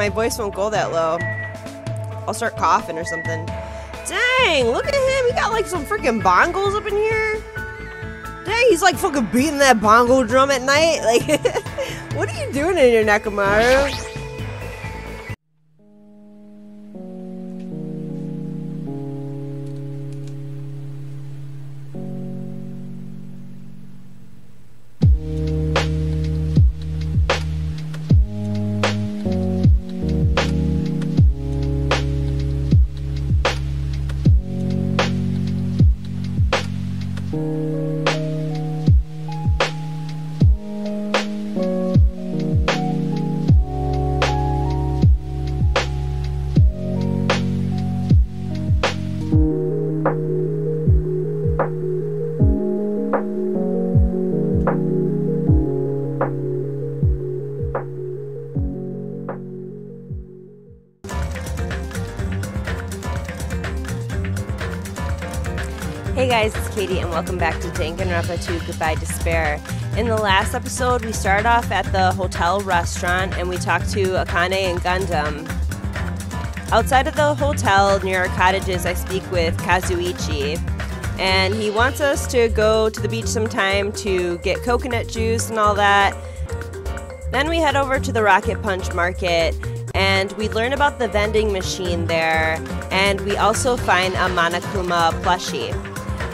my voice won't go that low. I'll start coughing or something. Dang, look at him. He got like some freaking bongos up in here. Dang, he's like fucking beating that bongo drum at night. Like, what are you doing in here, Nakamaru? And welcome back to Danganronpa 2 Goodbye Despair. In the last episode, we started off at the hotel restaurant and we talked to Akane and Gundam. Outside of the hotel near our cottages, I speak with Kazuichi, and he wants us to go to the beach sometime to get coconut juice and all that. Then we head over to the Rocket Punch Market and we learn about the vending machine there, and we also find a Monokuma plushie.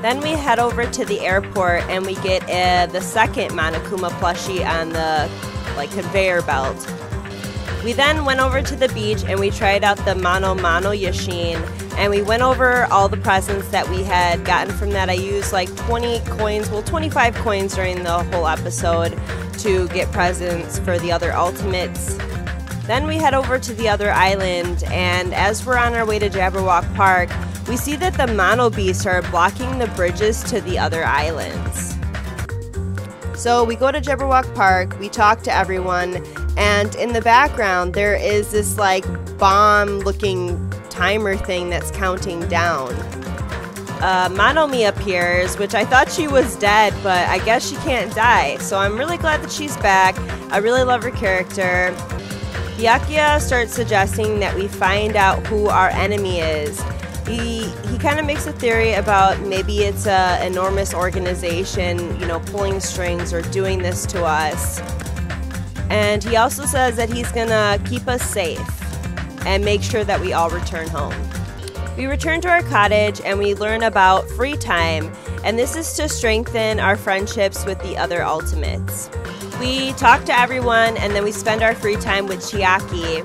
Then we head over to the airport and we get the second Monokuma plushie on the conveyor belt. We then went over to the beach and we tried out the Mano Mano Yashin, and we went over all the presents that we had gotten from that. I used like 20 coins, well 25 coins during the whole episode to get presents for the other Ultimates. Then we head over to the other island, and as we're on our way to Jabberwock Park, we see that the Mono Beasts are blocking the bridges to the other islands. So we go to Jabberwock Park, we talk to everyone, and in the background there is this like bomb looking timer thing that's counting down. Monomi appears, which I thought she was dead, but I guess she can't die, so I'm really glad that she's back. I really love her character. Byakuya starts suggesting that we find out who our enemy is. He kind of makes a theory about maybe it's an enormous organization, you know, pulling strings or doing this to us. And he also says that he's gonna keep us safe and make sure that we all return home. We return to our cottage and we learn about free time, and this is to strengthen our friendships with the other Ultimates. We talk to everyone and then we spend our free time with Chiaki.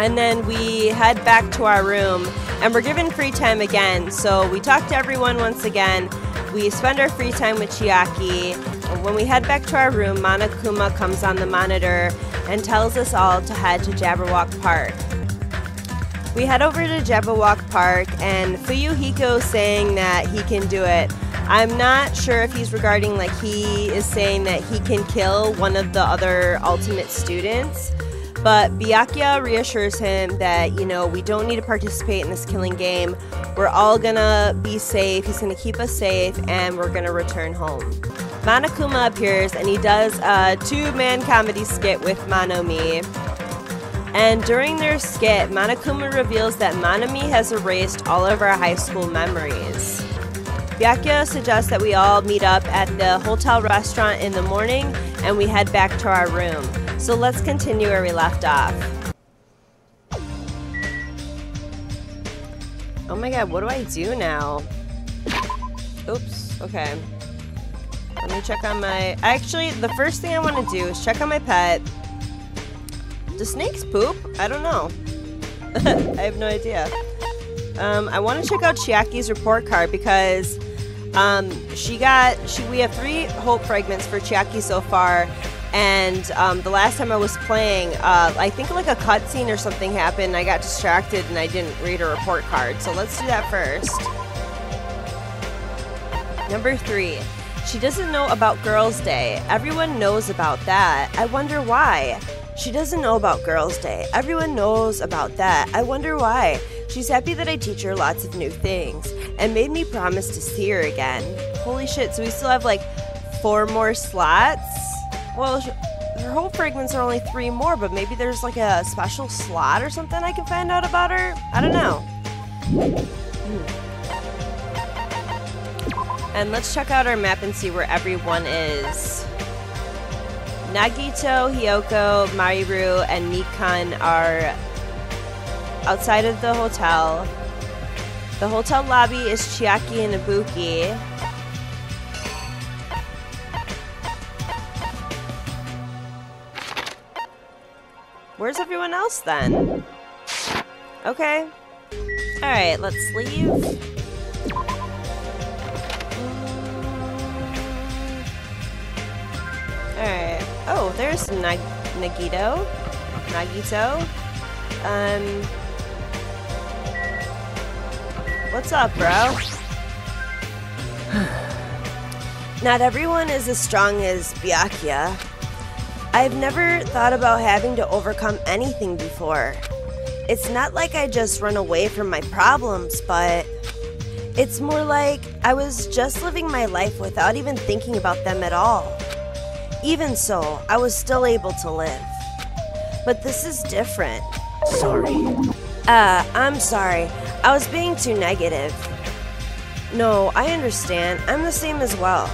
And then we head back to our room and we're given free time again. So we talk to everyone once again. We spend our free time with Chiaki. When we head back to our room, Monokuma comes on the monitor and tells us all to head to Jabberwock Park. We head over to Jabberwock Park and Fuyuhiko saying that he can do it. I'm not sure if he's regarding he is saying that he can kill one of the other Ultimate students. But Byakuya reassures him that, you know, we don't need to participate in this killing game. We're all gonna be safe, he's gonna keep us safe, and we're gonna return home. Monokuma appears and he does a two-man comedy skit with Monomi. And during their skit, Monokuma reveals that Monomi has erased all of our high school memories. Byakuya suggests that we all meet up at the hotel restaurant in the morning and we head back to our room. So let's continue where we left off. Oh my god, what do I do now? Oops, okay. Let me check on my... Actually, the first thing I want to do is check on my pet. Do snakes poop? I don't know. I have no idea. I want to check out Chiaki's report card because we have 3 hope fragments for Chiaki so far. And the last time I was playing, I think a cutscene or something happened. I got distracted and I didn't read a report card. So let's do that first. Number 3, she doesn't know about Girls' Day. Everyone knows about that. I wonder why. She doesn't know about Girls' Day. Everyone knows about that. I wonder why. She's happy that I teach her lots of new things and made me promise to see her again. Holy shit, so we still have 4 more slots. Well, Her whole fragments are only 3 more, but maybe there's like a special slot or something I can find out about her? I don't know. And let's check out our map and see where everyone is. Nagito, Hiyoko, Mahiru, and Mikan are outside of the hotel. The hotel lobby is Chiaki and Ibuki. Where's everyone else then? Okay. Alright, let's leave. Alright. Oh, there's Nagito. What's up, bro? Not everyone is as strong as Byakuya. I've never thought about having to overcome anything before. It's not like I just run away from my problems, but it's more like I was just living my life without even thinking about them at all. Even so, I was still able to live. But this is different. Sorry. I'm sorry. I was being too negative. No, I understand. I'm the same as well.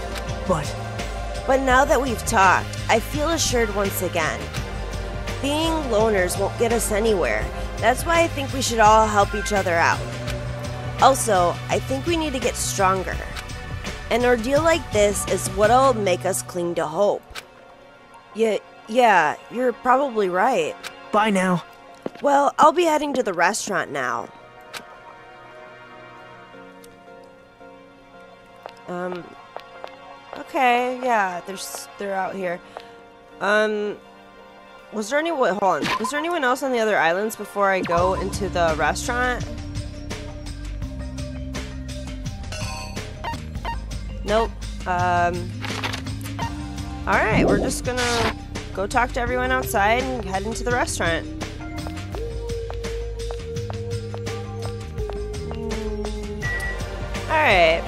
But now that we've talked, I feel assured once again. Being loners won't get us anywhere. That's why I think we should all help each other out. Also, I think we need to get stronger. An ordeal like this is what'll make us cling to hope. Yeah, you're probably right. Bye now. Well, I'll be heading to the restaurant now. Okay, yeah, they're out here. Was there anyone else on the other islands before I go into the restaurant? Nope. Alright, we're just gonna go talk to everyone outside and head into the restaurant. Alright.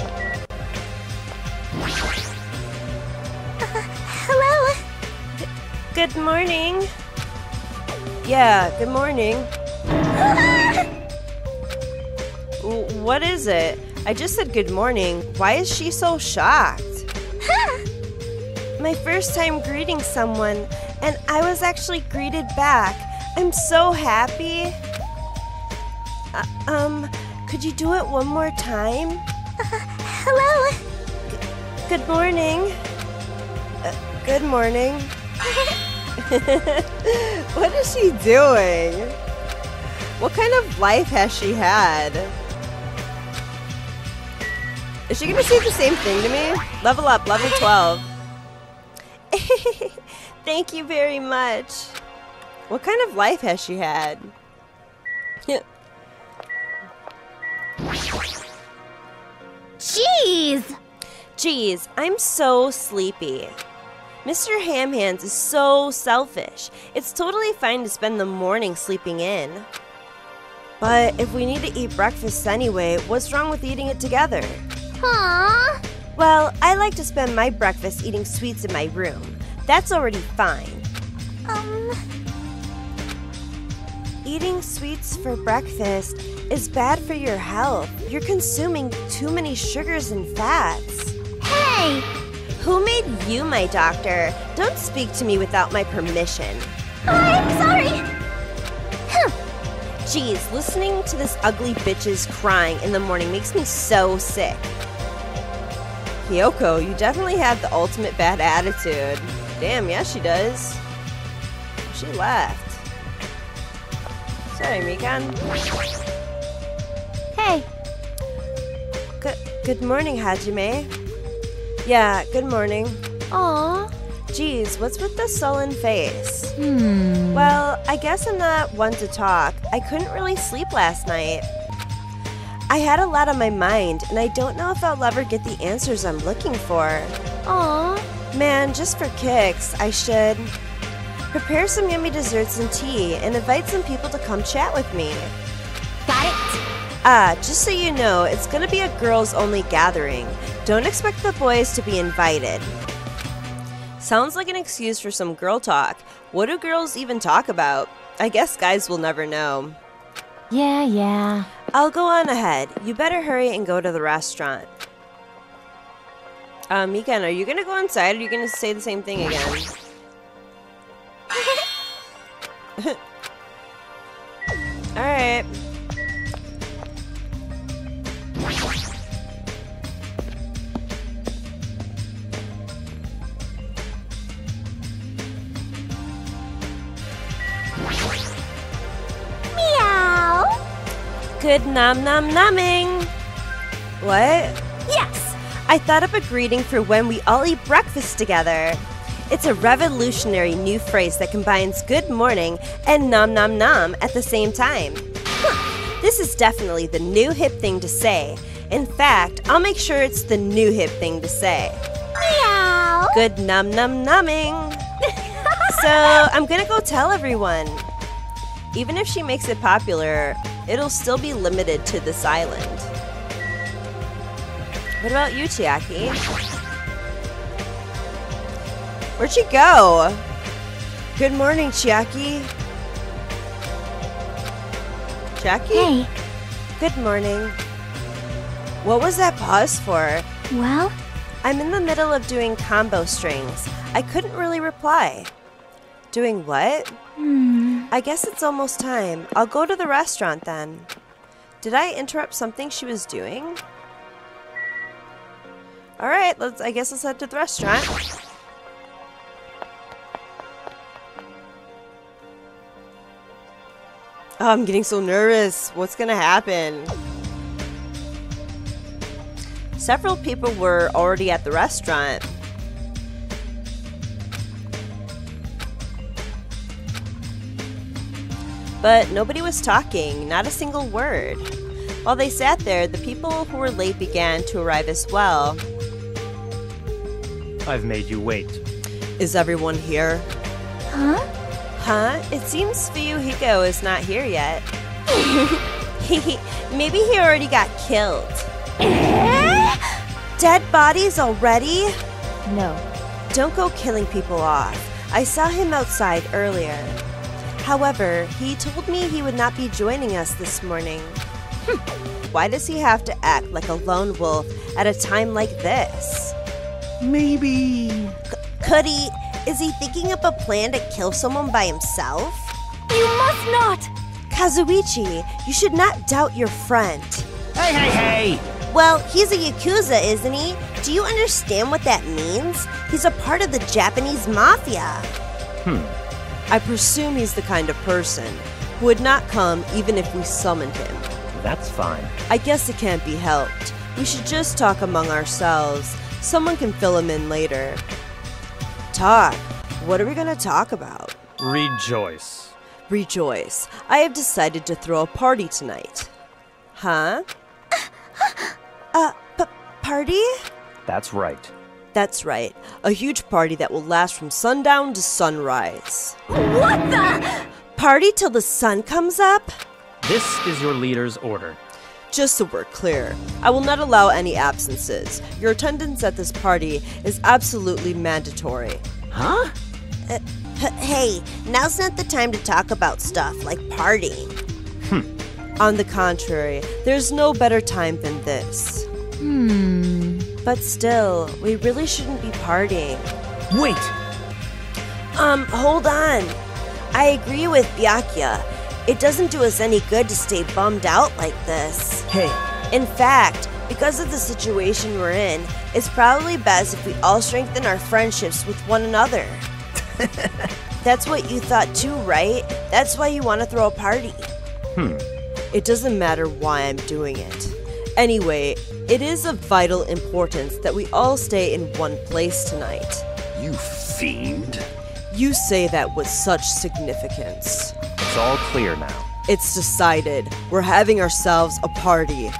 Hello. Good morning. Yeah, good morning. What is it? I just said good morning. Why is she so shocked? My first time greeting someone, and I was actually greeted back. I'm so happy. Could you do it one more time? Hello. Good morning. Good morning. What is she doing? What kind of life has she had? Is she gonna say the same thing to me? Level up, level 12. Thank you very much. What kind of life has she had? Jeez, I'm so sleepy. Mr. Ham Hands is so selfish. It's totally fine to spend the morning sleeping in. But if we need to eat breakfast anyway, what's wrong with eating it together? Aww. Well, I like to spend my breakfast eating sweets in my room. That's already fine. Eating sweets for breakfast is bad for your health. You're consuming too many sugars and fats. Hey! Who made you my doctor? Don't speak to me without my permission. I'm sorry. Geez, listening to this ugly bitch's crying in the morning makes me so sick. Kyoko, you definitely have the ultimate bad attitude. Damn, yeah, she does. She left. Sorry, Mikan. Hey. Good morning, Hajime. Yeah, good morning. Aww. Geez, what's with the sullen face? Well, I guess I'm not one to talk. I couldn't really sleep last night. I had a lot on my mind, and I don't know if I'll ever get the answers I'm looking for. Aww. Man, just for kicks, I should prepare some yummy desserts and tea, and invite some people to come chat with me. Got it? Ah, just so you know, it's gonna be a girls-only gathering. Don't expect the boys to be invited. Sounds like an excuse for some girl talk. What do girls even talk about? I guess guys will never know. Yeah. I'll go on ahead. You better hurry and go to the restaurant. Mikan, are you gonna go inside or are you gonna say the same thing again? Alright. Good nom-nom-nomming! What? Yes! I thought up a greeting for when we all eat breakfast together. It's a revolutionary new phrase that combines good morning and nom-nom-nom at the same time. Huh. This is definitely the new hip thing to say. In fact, I'll make sure it's the new hip thing to say. Meow! Good nom-nom-nomming! So, I'm gonna go tell everyone. Even if she makes it popular, it'll still be limited to this island. What about you, Chiaki? Where'd she go? Good morning, Chiaki. Chiaki? Hey. Good morning. What was that pause for? Well? I'm in the middle of doing combo strings. I couldn't really reply. Doing what? I guess it's almost time. I'll go to the restaurant then. Did I interrupt something she was doing? Alright, I guess let's head to the restaurant. Oh, I'm getting so nervous. What's gonna happen? Several people were already at the restaurant. But nobody was talking, not a single word. While they sat there, the people who were late began to arrive as well. I've made you wait. Is everyone here? Huh? Huh? It seems Fuyuhiko is not here yet. Maybe he already got killed. Dead bodies already? No. Don't go killing people off. I saw him outside earlier. However, he told me he would not be joining us this morning. Why does he have to act like a lone wolf at a time like this? Maybe... Could he... Is he thinking up a plan to kill someone by himself? You must not! Kazuichi, you should not doubt your friend. Hey! Well, he's a Yakuza, isn't he? Do you understand what that means? He's a part of the Japanese mafia. I presume he's the kind of person who would not come even if we summoned him. That's fine. I guess it can't be helped. We should just talk among ourselves. Someone can fill him in later. Talk. What are we going to talk about? Rejoice. I have decided to throw a party tonight. Huh? Party? That's right. A huge party that will last from sundown to sunrise. What the? Party till the sun comes up? This is your leader's order. Just so we're clear, I will not allow any absences. Your attendance at this party is absolutely mandatory. Huh? Hey, now's not the time to talk about stuff like partying. On the contrary, there's no better time than this. But still, we really shouldn't be partying. Wait! Hold on. I agree with Byakuya. It doesn't do us any good to stay bummed out like this. Hey. In fact, because of the situation we're in, it's probably best if we all strengthen our friendships with one another. That's what you thought too, right? That's why you want to throw a party. It doesn't matter why I'm doing it. Anyway, it is of vital importance that we all stay in one place tonight. You fiend! You say that with such significance. It's all clear now. It's decided. We're having ourselves a party.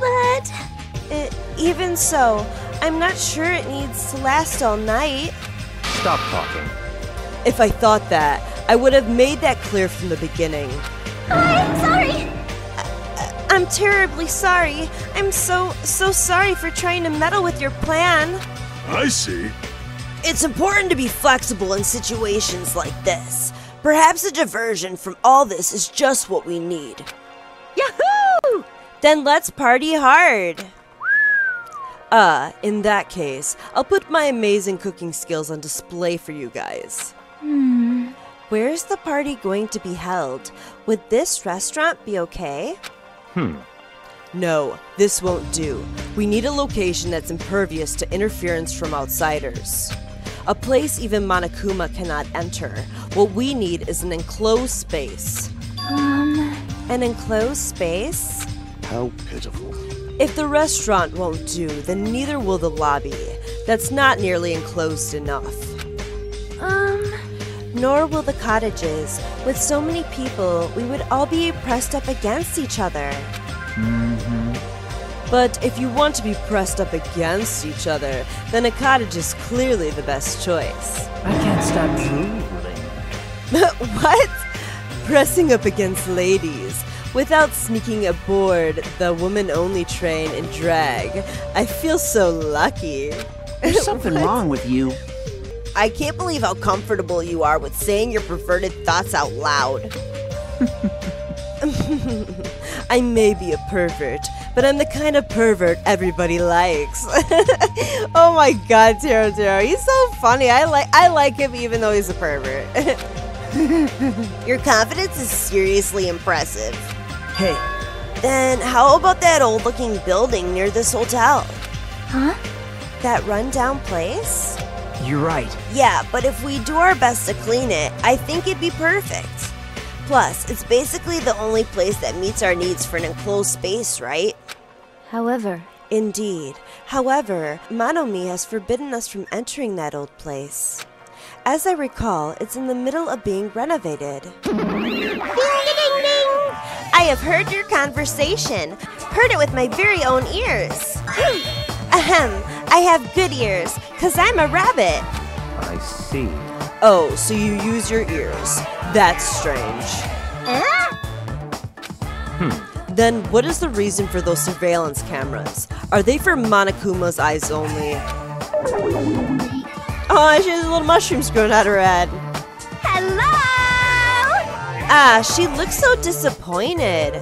But... even so, I'm not sure it needs to last all night. Stop talking. If I thought that, I would have made that clear from the beginning. I'm sorry! I'm terribly sorry. I'm so sorry for trying to meddle with your plan. I see. It's important to be flexible in situations like this. Perhaps a diversion from all this is just what we need. Yahoo! Then let's party hard. In that case, I'll put my amazing cooking skills on display for you guys. Hmm. Where's the party going to be held? Would this restaurant be okay? No, this won't do. We need a location that's impervious to interference from outsiders. A place even Monokuma cannot enter. What we need is an enclosed space. An enclosed space? How pitiful. If the restaurant won't do, then neither will the lobby. That's not nearly enclosed enough. Nor will the cottages. With so many people, we would all be pressed up against each other. But if you want to be pressed up against each other, then a cottage is clearly the best choice. I can't stop drooling. What? Pressing up against ladies. Without sneaking aboard the woman-only train in drag. I feel so lucky. There's something wrong with you. I can't believe how comfortable you are with saying your perverted thoughts out loud. I may be a pervert, but I'm the kind of pervert everybody likes. Oh my god, Teruteru, he's so funny. I like him even though he's a pervert. Your confidence is seriously impressive. Hey. Then how about that old-looking building near this hotel? Huh? That run-down place? You're right. Yeah, but if we do our best to clean it, I think it'd be perfect. Plus, it's basically the only place that meets our needs for an enclosed space, right? However. Indeed. However, Monomi has forbidden us from entering that old place. As I recall, it's in the middle of being renovated. Ding, ding, ding, ding! I have heard your conversation. Heard it with my very own ears. Ahem. I have good ears, because I'm a rabbit. I see. Oh, so you use your ears. That's strange. Then what is the reason for those surveillance cameras? Are they for Monokuma's eyes only? Oh, she has little mushrooms growing out of her head. Hello! Ah, she looks so disappointed.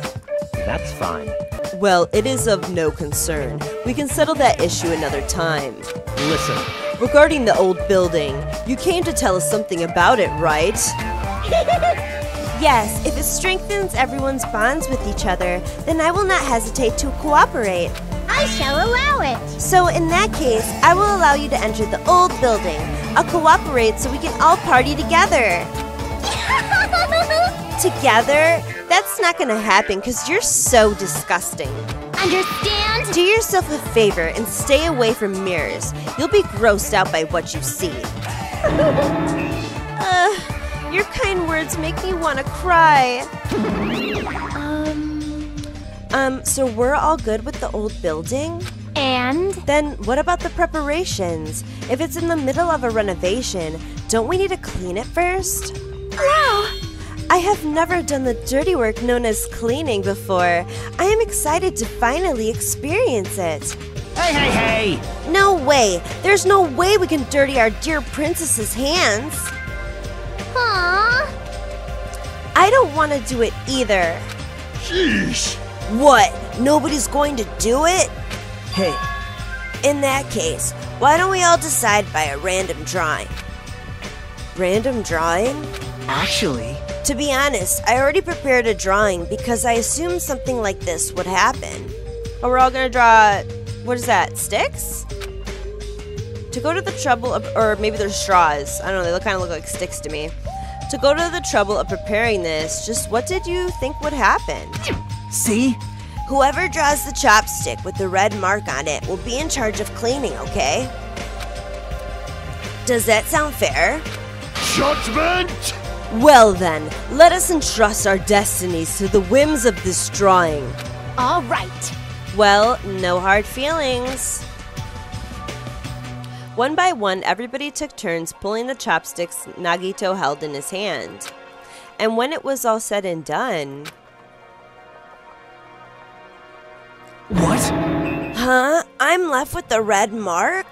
That's fine. Well, it is of no concern. We can settle that issue another time. Listen. Regarding the old building, you came to tell us something about it, right? Yes, if it strengthens everyone's bonds with each other, then I will not hesitate to cooperate. I shall allow it. So in that case, I will allow you to enter the old building. I'll cooperate so we can all party together. Together? That's not gonna happen because you're so disgusting. Understand? Do yourself a favor and stay away from mirrors. You'll be grossed out by what you see. Your kind words make me want to cry. So we're all good with the old building? And? Then what about the preparations? If it's in the middle of a renovation, don't we need to clean it first? Wow! I have never done the dirty work known as cleaning before. I am excited to finally experience it. Hey, hey, hey! No way! There's no way we can dirty our dear princess's hands! Aww! I don't want to do it either. Sheesh! What? Nobody's going to do it? Hey. In that case, why don't we all decide by a random drawing? Random drawing? Actually... To be honest, I already prepared a drawing because I assumed something like this would happen. Oh, we're all gonna draw, what is that, sticks? To go to the trouble of, or maybe they're straws. I don't know, they kind of look like sticks to me. To go to the trouble of preparing this, just what did you think would happen? See? Whoever draws the chopstick with the red mark on it will be in charge of cleaning, okay? Does that sound fair? Judgment! Well then, let us entrust our destinies to the whims of this drawing. All right. Well, no hard feelings. One by one, everybody took turns pulling the chopsticks Nagito held in his hand. And when it was all said and done... What? Huh? I'm left with the red mark?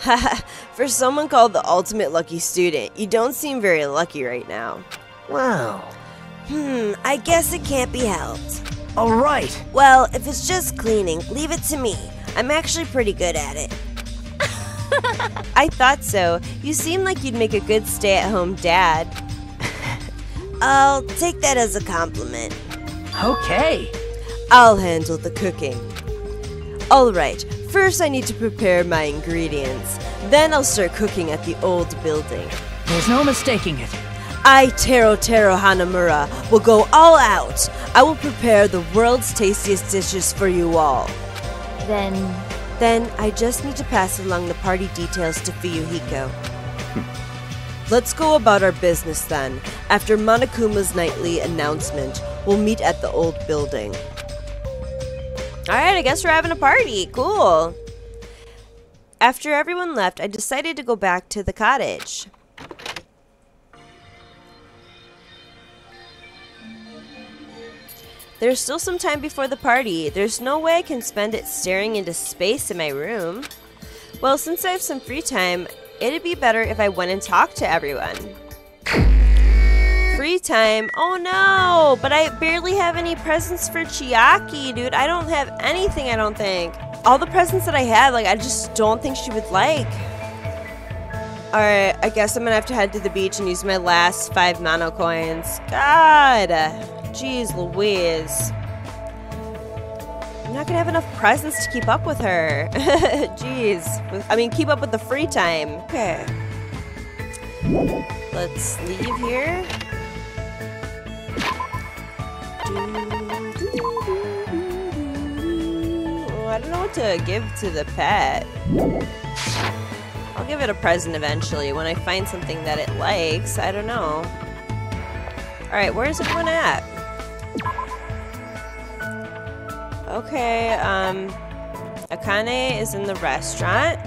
Haha, For someone called the ultimate lucky student, you don't seem very lucky right now. Wow. I guess it can't be helped. Alright. Well, if it's just cleaning, leave it to me. I'm actually pretty good at it. I thought so. You seem like you'd make a good stay-at-home dad. I'll take that as a compliment. Okay. I'll handle the cooking. Alright, first I need to prepare my ingredients. Then I'll start cooking at the old building. There's no mistaking it. I, Teruteru Hanamura, will go all out. I will prepare the world's tastiest dishes for you all. Then I just need to pass along the party details to Fuyuhiko. Let's go about our business then. After Monokuma's nightly announcement, we'll meet at the old building. Alright, I guess we're having a party. Cool. After everyone left, I decided to go back to the cottage. There's still some time before the party. There's no way I can spend it staring into space in my room. Well, since I have some free time, it'd be better if I went and talked to everyone. Free time? Oh no! But I barely have any presents for Chiaki, dude. I don't have anything, I don't think. All the presents that I have, like, I just don't think she would like. Alright, I guess I'm gonna have to head to the beach and use my last 5 mono coins. God! Jeez Louise. I'm not gonna have enough presents to keep up with her. Jeez. I mean, keep up with the free time. Okay. Let's leave here. Oh, I don't know what to give to the pet. I'll give it a present eventually when I find something that it likes. I don't know. Alright, where's everyone at? Okay, Akane is in the restaurant.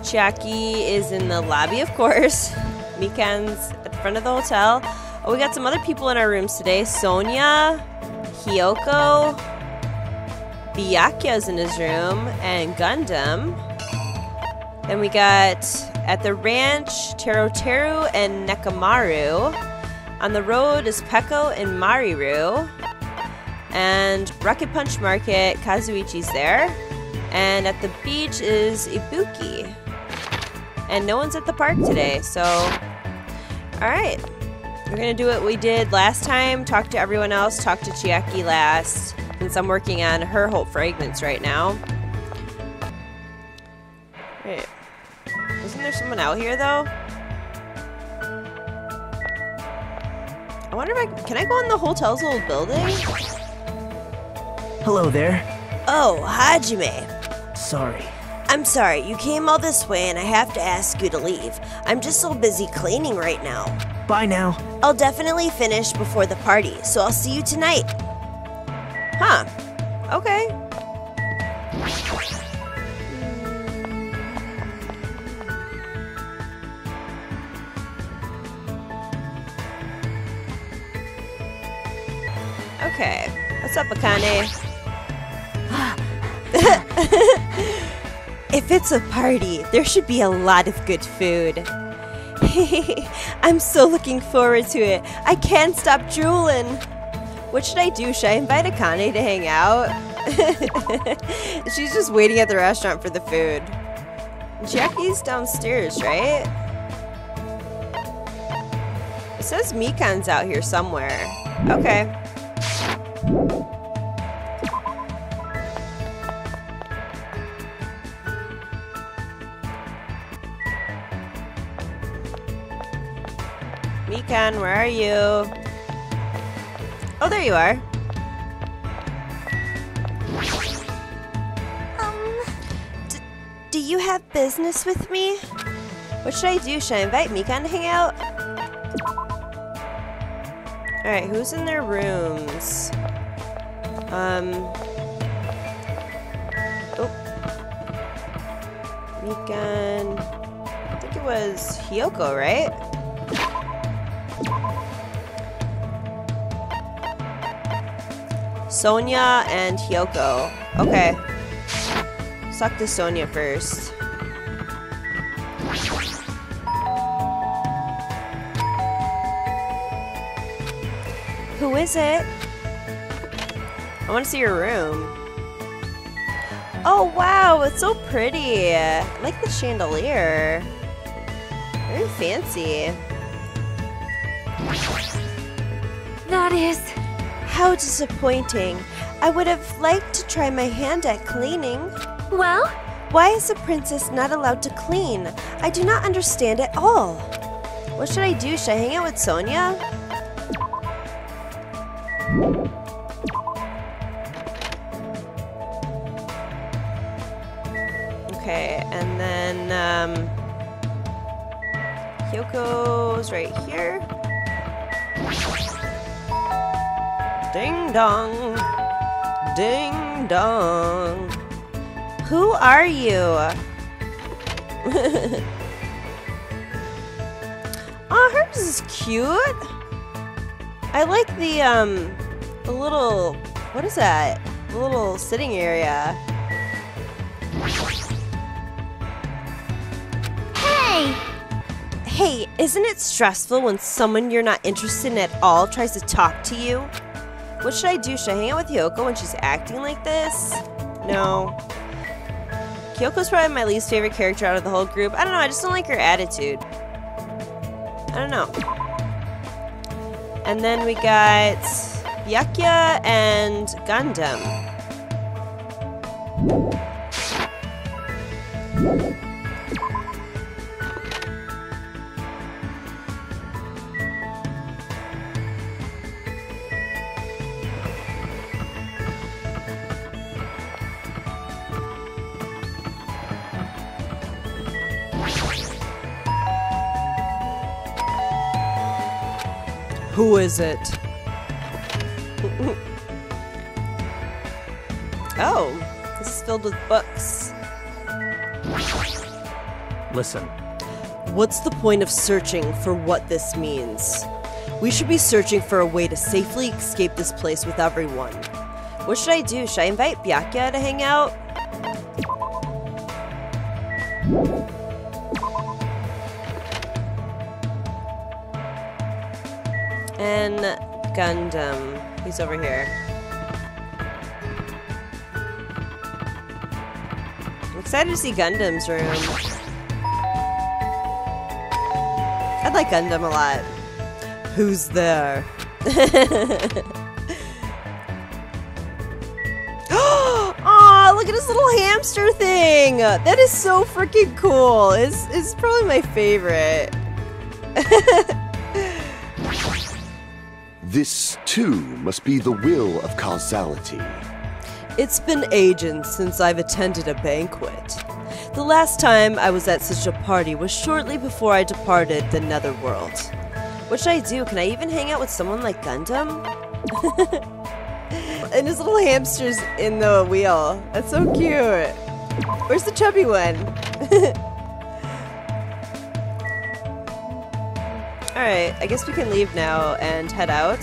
Chiaki is in the lobby, of course. Mikan's at the front of the hotel. Oh, we got some other people in our rooms today. Sonia, Hiyoko, Byakuya's in his room, and Gundam. And we got, at the ranch, Teruteru and Nekamaru. On the road is Peko and Mahiru. And Rocket Punch Market, Kazuichi's there. And at the beach is Ibuki. And no one's at the park today, so... Alright. We're gonna do what we did last time. Talk to everyone else. Talk to Chiaki last. Since I'm working on her whole fragrance right now. Alright. Isn't there someone out here, though? I wonder if I... Can I go in the hotel's old building? Hello there. Oh, Hajime. Sorry. I'm sorry, you came all this way and I have to ask you to leave. I'm just so busy cleaning right now. Bye now. I'll definitely finish before the party, so I'll see you tonight. Huh. Okay. Okay, what's up, Akane? If it's a party, there should be a lot of good food. I'm so looking forward to it. I can't stop drooling. What should I do? Should I invite Akane to hang out? She's just waiting at the restaurant for the food. Jackie's downstairs, right? It says Mikan's out here somewhere. Okay. Mikan, where are you? Oh, there you are. Do you have business with me? What should I do? Should I invite Mikan to hang out? Alright, who's in their rooms? Oh, Mikan, I think it was Hiyoko, right? Sonia and Hiyoko, okay. Let's talk to Sonia first. is it? I want to see your room. Oh wow, it's so pretty. I like the chandelier. Very fancy. That is... How disappointing. I would have liked to try my hand at cleaning. Well? Why is the princess not allowed to clean? I do not understand at all. What should I do? Should I hang out with Sonia? Okay, and then Hyoko's right here. Ding dong. Ding dong. Who are you? Oh, hers is cute. I like the little, what is that? The little sitting area. Hey! Hey, isn't it stressful when someone you're not interested in at all tries to talk to you? What should I do? Should I hang out with Hiyoko when she's acting like this? No. Kyoko's probably my least favorite character out of the whole group. I don't know, I just don't like her attitude. I don't know. And then we got Byakuya and Gundam. Who is it? Oh, this is filled with books. Listen. What's the point of searching for what this means? We should be searching for a way to safely escape this place with everyone. What should I do? Should I invite Byakuya to hang out? And Gundam, he's over here. I'm excited to see Gundam's room. I like Gundam a lot. Who's there? Oh, look at his little hamster thing! That is so freaking cool. It's probably my favorite. This, too, must be the will of causality. It's been ages since I've attended a banquet. The last time I was at such a party was shortly before I departed the netherworld. What should I do? Can I even hang out with someone like Gundam? And his little hamster's in the wheel. That's so cute. Where's the chubby one? Alright, I guess we can leave now and head out.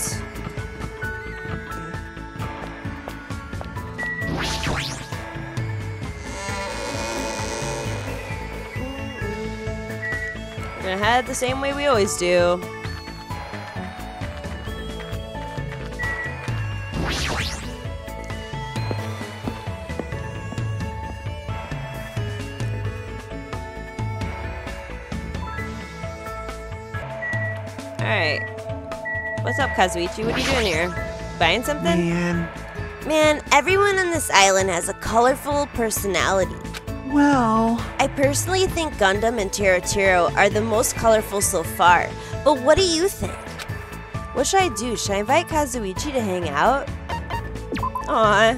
We're gonna head the same way we always do. Alright. What's up, Kazuichi? What are you doing here? Buying something? Man, everyone on this island has a colorful personality. Well... I personally think Gundam and Teruteru are the most colorful so far, but what do you think? What should I do? Should I invite Kazuichi to hang out? Aw.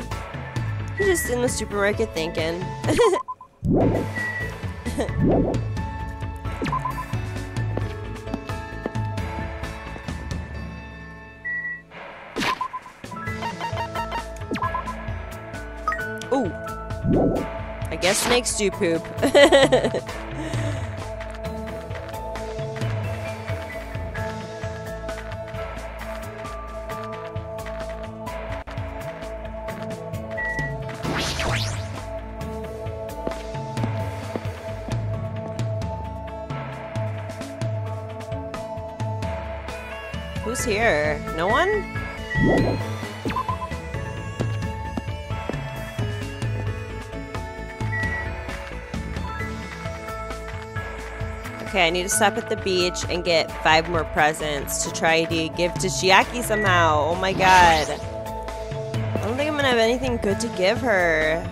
He's just in the supermarket thinking. I guess snakes do poop. Who's here? No one? Okay, I need to stop at the beach and get 5 more presents to try to give to Chiaki somehow. Oh my god. I don't think I'm gonna have anything good to give her.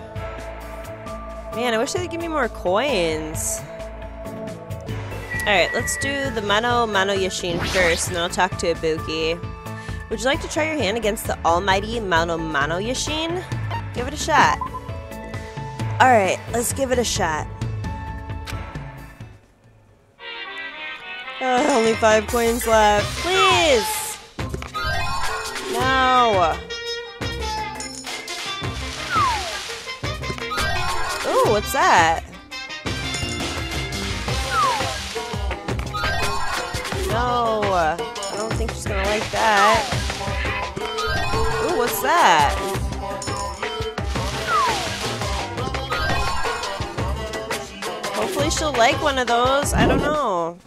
Man, I wish they'd give me more coins. Alright, let's do the Mano Mano Yashin first, and then I'll talk to Ibuki. Would you like to try your hand against the almighty Mano Mano Yashin? Give it a shot. Alright, let's give it a shot. Only 5 coins left. Please! No! Ooh, what's that? No! I don't think she's gonna like that. Ooh, what's that? Hopefully she'll like one of those. I don't know.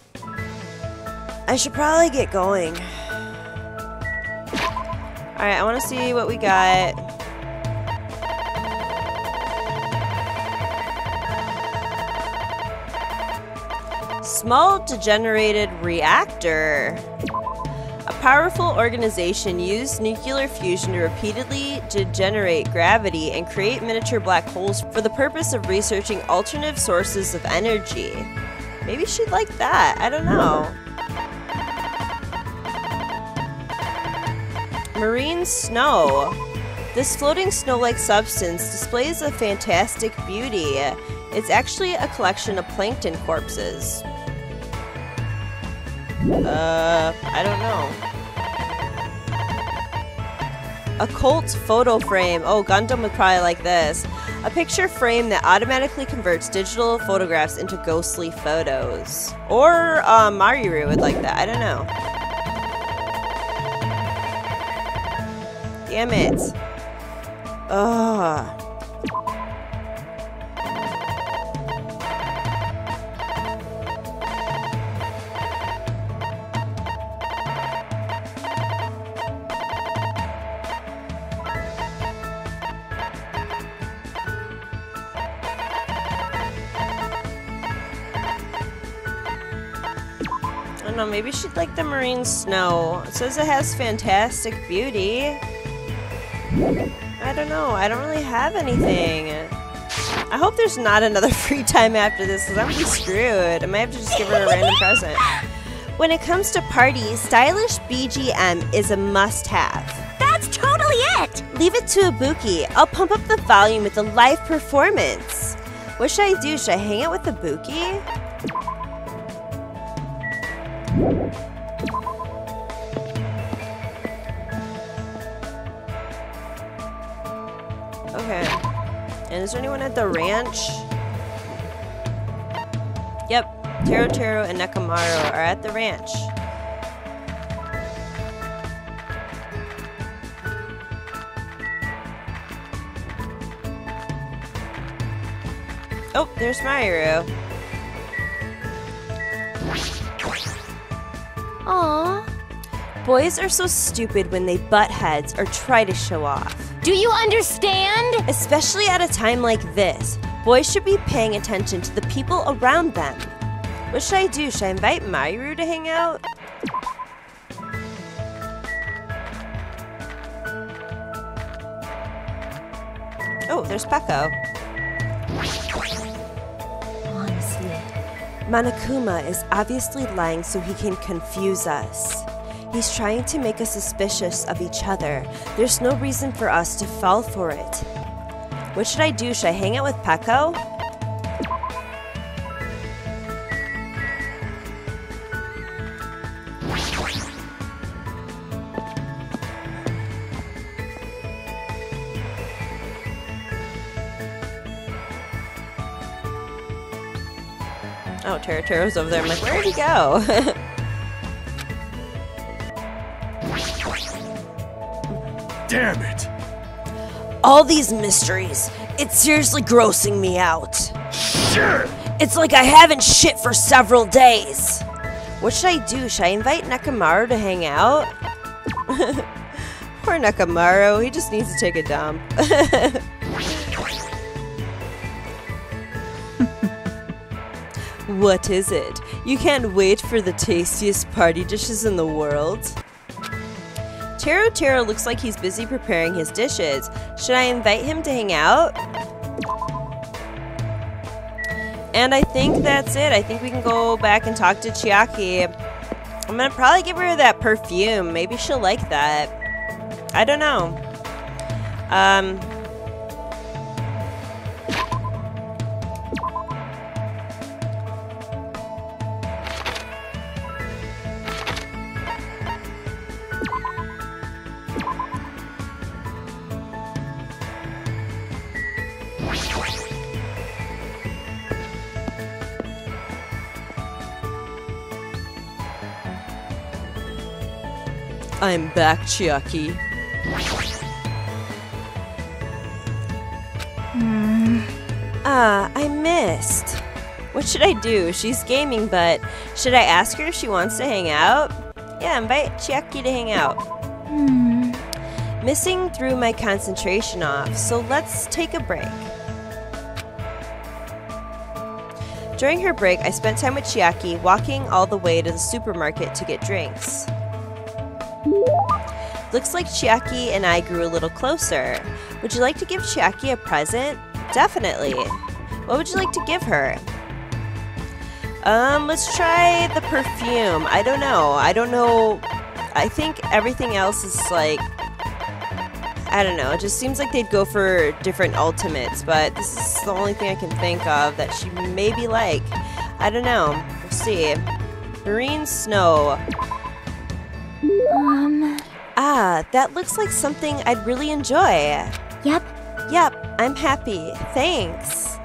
I should probably get going. Alright, I want to see what we got. Small degenerated reactor. A powerful organization used nuclear fusion to repeatedly degenerate gravity and create miniature black holes for the purpose of researching alternative sources of energy. Maybe she'd like that. I don't know. Marine snow. This floating snow-like substance displays a fantastic beauty. It's actually a collection of plankton corpses. I don't know. A cult photo frame. Oh, Gundam would probably like this. A picture frame that automatically converts digital photographs into ghostly photos. Or Mahiru would like that. I don't know. Damn it. Ugh. I don't know, maybe she'd like the marine snow. It says it has fantastic beauty. I don't know. I don't really have anything. I hope there's not another free time after this, because I'm gonna be screwed. I might have to just give her a random present. When it comes to parties, stylish BGM is a must-have. That's totally it! Leave it to Ibuki. I'll pump up the volume with a live performance. What should I do? Should I hang out with Ibuki? Okay. And is there anyone at the ranch? Yep. Teruteru and Nakamaru are at the ranch. Oh, there's Mahiru. Aww. Boys are so stupid when they butt heads or try to show off. Do you understand? Especially at a time like this, boys should be paying attention to the people around them. What should I do? Should I invite Mahiru to hang out? Oh, there's Peko. Honestly, Monokuma is obviously lying so he can confuse us. He's trying to make us suspicious of each other. There's no reason for us to fall for it. What should I do? Should I hang out with Peko? Oh, Teruteru's over there. I'm like, where'd he go? Damn it! All these mysteries, it's seriously grossing me out. Sure. It's like I haven't shit for several days. What should I do? Should I invite Nakamaru to hang out? Poor poor Nakamaru, he just needs to take a dump. What is it? You can't wait for the tastiest party dishes in the world? Teruteru looks like he's busy preparing his dishes. Should I invite him to hang out? And I think that's it. I think we can go back and talk to Chiaki. I'm gonna probably give her that perfume. Maybe she'll like that. I don't know. I'm back, Chiaki. I missed. What should I do? She's gaming, but should I ask her if she wants to hang out? Yeah, invite Chiaki to hang out. Missing threw my concentration off, so let's take a break. During her break, I spent time with Chiaki, walking all the way to the supermarket to get drinks. Looks like Chiaki and I grew a little closer. Would you like to give Chiaki a present? Definitely. What would you like to give her? Let's try the perfume. I don't know. I think everything else is like, I don't know. It just seems like they'd go for different ultimates, but this is the only thing I can think of that she may be like. I don't know. We'll see. Marine Snow. Ah, that looks like something I'd really enjoy. Yep. Yep, I'm happy. Thanks.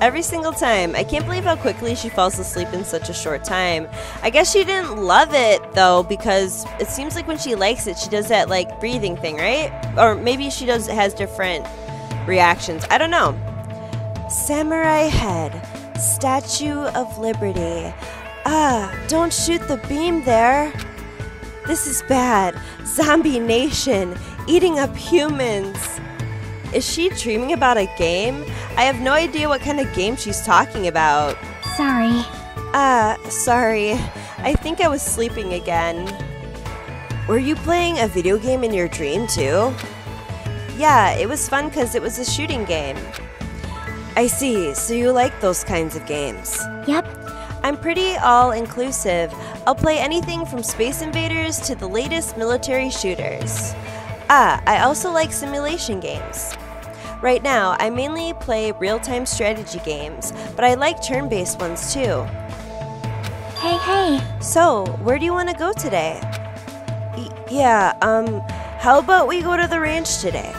Every single time. I can't believe how quickly she falls asleep in such a short time. I guess she didn't love it, though, because it seems like when she likes it, she does that, like, breathing thing, right? Or maybe she has different reactions. I don't know. Samurai Head. Statue of Liberty. Ah, don't shoot the beam there. This is bad. Zombie nation, eating up humans. Is she dreaming about a game? I have no idea what kind of game she's talking about. Sorry. Sorry. I think I was sleeping again. Were you playing a video game in your dream too? Yeah, it was fun because it was a shooting game. I see, so you like those kinds of games. Yep. I'm pretty all-inclusive. I'll play anything from Space Invaders to the latest military shooters. Ah, I also like simulation games. Right now, I mainly play real-time strategy games, but I like turn-based ones too. Hey. So, where do you want to go today? How about we go to the ranch today?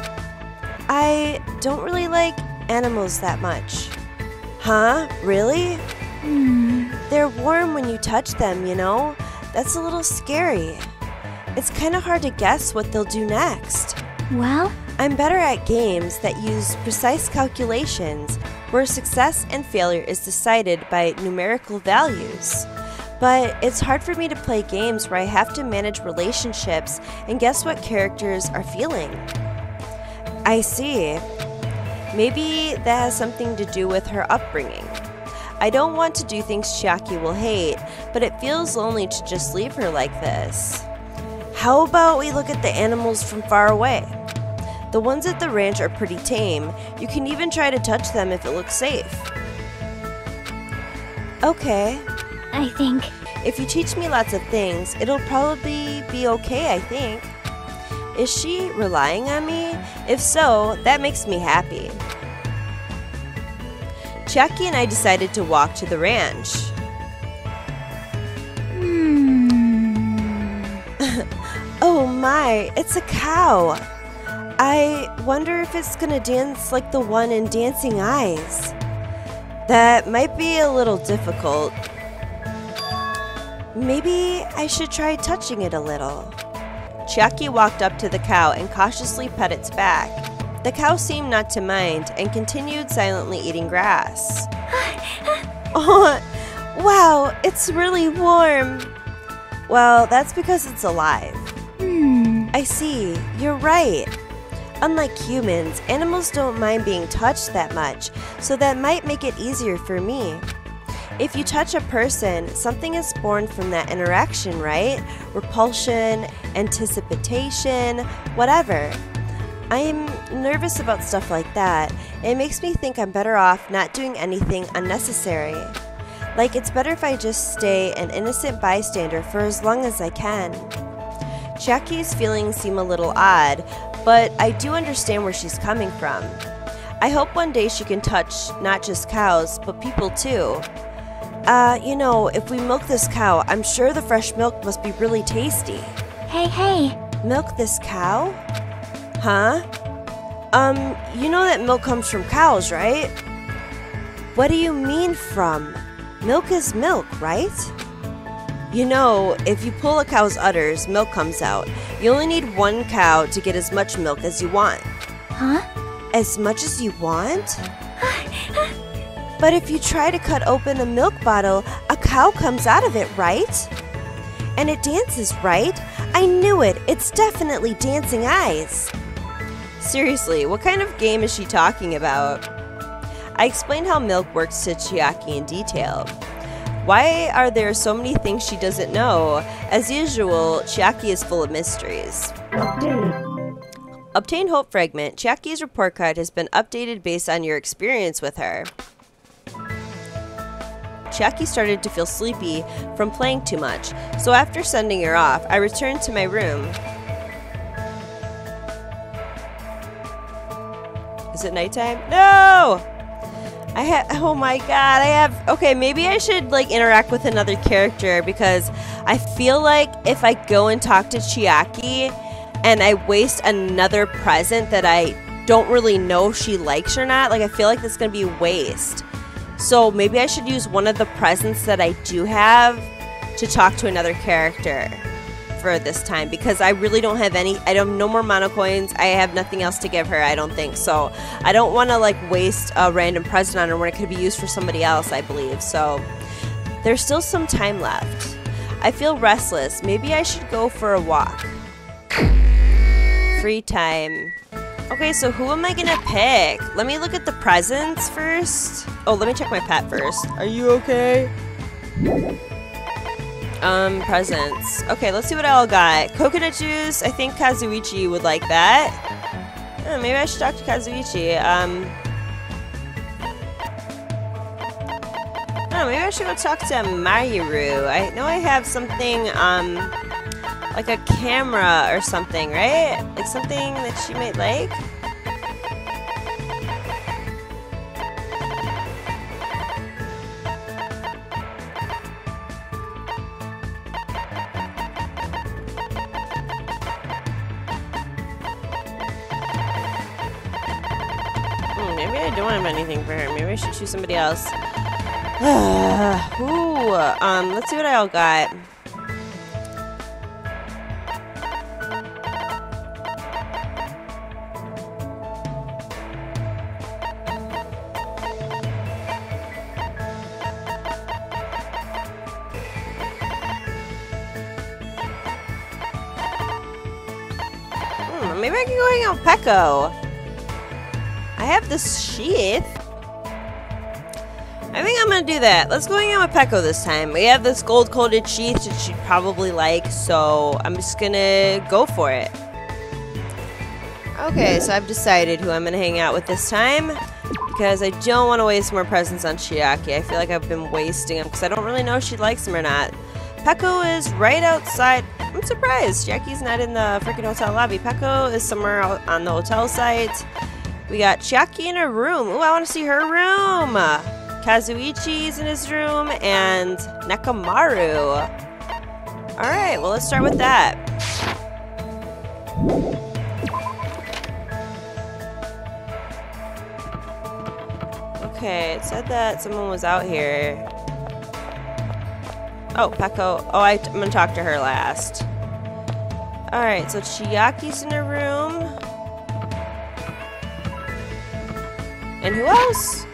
I don't really like animals that much. Huh? Really? They're warm when you touch them, you know? That's a little scary. It's kind of hard to guess what they'll do next. Well? I'm better at games that use precise calculations, where success and failure is decided by numerical values. But it's hard for me to play games where I have to manage relationships and guess what characters are feeling. I see. Maybe that has something to do with her upbringing. I don't want to do things Chiaki will hate, but it feels lonely to just leave her like this. How about we look at the animals from far away? The ones at the ranch are pretty tame. You can even try to touch them if it looks safe. Okay. I think. If you teach me lots of things, it'll probably be okay, I think. Is she relying on me? If so, that makes me happy. Chiaki and I decided to walk to the ranch. Oh my, it's a cow. I wonder if it's gonna dance like the one in Dancing Eyes. That might be a little difficult. Maybe I should try touching it a little. Chiaki walked up to the cow and cautiously pet its back. The cow seemed not to mind and continued silently eating grass. Oh, wow, it's really warm. Well, that's because it's alive. I see. You're right. Unlike humans, animals don't mind being touched that much, so that might make it easier for me. If you touch a person, something is born from that interaction, right? Repulsion, anticipation, whatever. I'm nervous about stuff like that. It makes me think I'm better off not doing anything unnecessary. Like, it's better if I just stay an innocent bystander for as long as I can. Chiaki's feelings seem a little odd, but I do understand where she's coming from. I hope one day she can touch not just cows, but people too. You know, if we milk this cow, I'm sure the fresh milk must be really tasty. Hey. Milk this cow? Huh? You know that milk comes from cows, right? What do you mean from? Milk is milk, right? You know, if you pull a cow's udders, milk comes out. You only need one cow to get as much milk as you want. Huh? As much as you want? But if you try to cut open a milk bottle, a cow comes out of it, right? And it dances, right? I knew it. It's definitely Dancing Eyes. Seriously, what kind of game is she talking about? I explained how milk works to Chiaki in detail. Why are there so many things she doesn't know? As usual, Chiaki is full of mysteries. Obtain Hope Fragment. Chiaki's report card has been updated based on your experience with her. Chiaki started to feel sleepy from playing too much, so after sending her off, I returned to my room. Is it nighttime? No! Oh my god, okay, maybe I should, like, interact with another character, because I feel like if I go and talk to Chiaki and I waste another present that I don't really know if she likes or not, like, I feel like that's gonna be a waste. So maybe I should use one of the presents that I do have to talk to another character for this time, because I really don't have any, I don't have no more mono coins. I have nothing else to give her, I don't think. So I don't want to, like, waste a random present on her when it could be used for somebody else, I believe. So there's still some time left. I feel restless. Maybe I should go for a walk. Free time. Okay, so who am I gonna pick? Let me look at the presents first. Oh, let me check my pet first. Are you okay? Presents. Okay, let's see what I all got. Coconut juice. I think Kazuichi would like that. Oh, maybe I should talk to Kazuichi. Oh, maybe I should go talk to Mahiru. I know I have something, like a camera or something, right? Like something that she might like? Maybe I don't have anything for her. Maybe I should choose somebody else. Let's see what I all got. Maybe I can go hang out with Peko. I have this sheath. I think I'm gonna do that. Let's go hang out with Peko this time. We have this gold-coated sheath that she'd probably like, so I'm just gonna go for it. Okay, so I've decided who I'm gonna hang out with this time, because I don't want to waste more presents on Chiaki. I feel like I've been wasting them, because I don't really know if she likes them or not. Peko is right outside. I'm surprised Chiaki's not in the freaking hotel lobby. Peko is somewhere on the hotel site. We got Chiaki in her room. Ooh, I want to see her room. Kazuichi's in his room and Nakamaru. All right, well, let's start with that. Okay, it said that someone was out here. Oh, Peko. Oh, I'm gonna talk to her last. Alright, so Chiaki's in her room. And who else?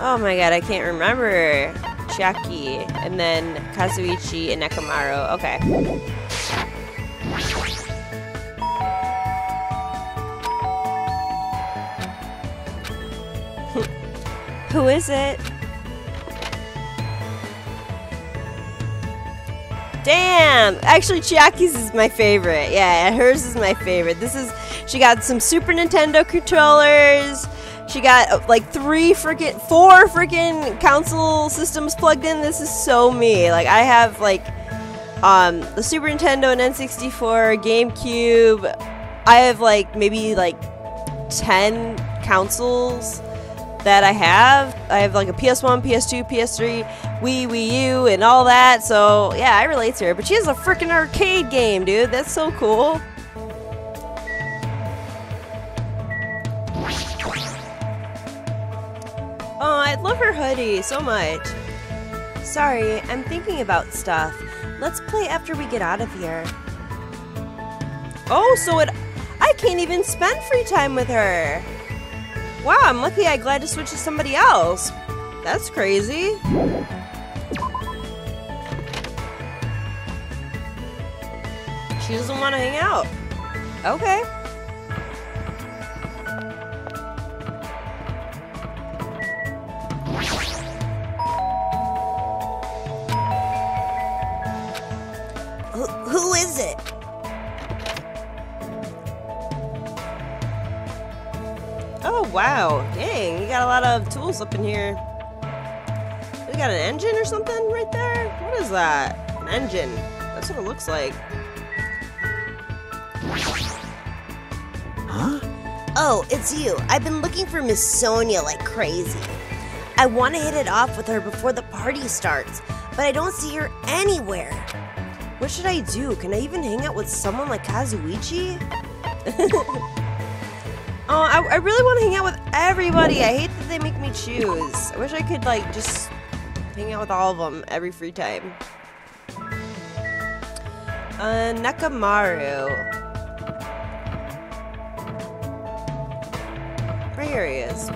Oh my god, I can't remember. Chiaki, and then Kazuichi and Nekomaru. Okay. Who is it? Damn! Actually, Chiaki's is my favorite. Yeah, hers is my favorite. This is... She got some Super Nintendo controllers. She got, like, four freaking console systems plugged in. This is so me. Like, I have, like, the Super Nintendo and N64, GameCube. I have, like, maybe, like, 10 consoles that I have. I have, like, a PS1, PS2, PS3, Wii, Wii U, and all that. So, yeah, I relate to her. But she has a freaking arcade game, dude. That's so cool. Oh, I love her hoodie so much. Sorry, I'm thinking about stuff. Let's play after we get out of here. Oh, so I can't even spend free time with her. Wow, I'm lucky I'm glad to switch to somebody else. That's crazy. She doesn't want to hang out. Okay. Who is it? Oh, wow. Dang, you got a lot of tools up in here. We got an engine or something right there? What is that? An engine. That's what it looks like. Huh? Oh, it's you. I've been looking for Miss Sonia like crazy. I want to hit it off with her before the party starts, but I don't see her anywhere. What should I do? Can I even hang out with someone like Kazuichi? Oh, I really want to hang out with everybody. I hate that they make me choose. I wish I could, like, just hang out with all of them every free time. Nakamaru. Right here he is.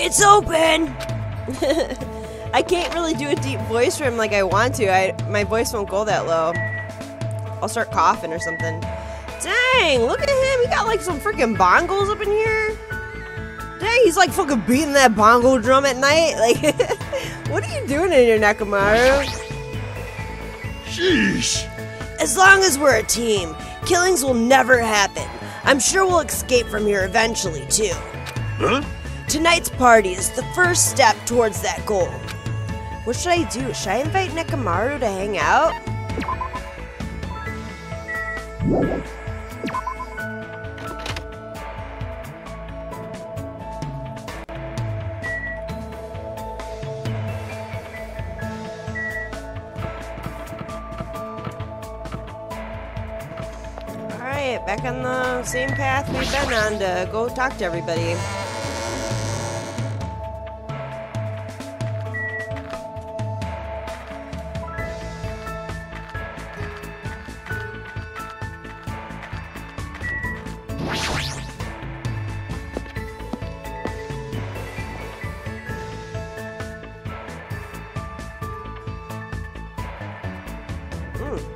It's open! I can't really do a deep voice for him like I want to. My voice won't go that low. I'll start coughing or something. Dang, look at him. He got like some freaking bongos up in here. Dang, he's like fucking beating that bongo drum at night. Like, what are you doing in here, Nakamaru? Sheesh. As long as we're a team, killings will never happen. I'm sure we'll escape from here eventually, too. Huh? Tonight's party is the first step towards that goal. What should I do? Should I invite Nakamaru to hang out? All right, back on the same path we've been on to go talk to everybody.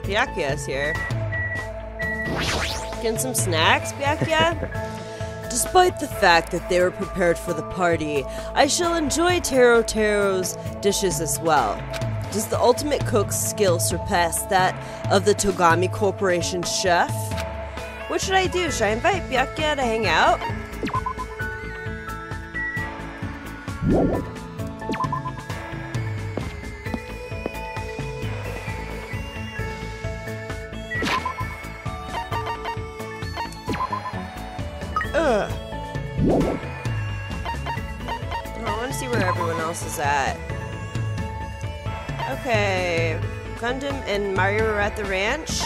Byakuya's here. Getting some snacks, Byakuya? Despite the fact that they were prepared for the party, I shall enjoy Teruteru's dishes as well. Does the ultimate cook's skill surpass that of the Togami Corporation chef? What should I do? Should I invite Byakuya to hang out? At. Okay, Gundam and Mario are at the ranch.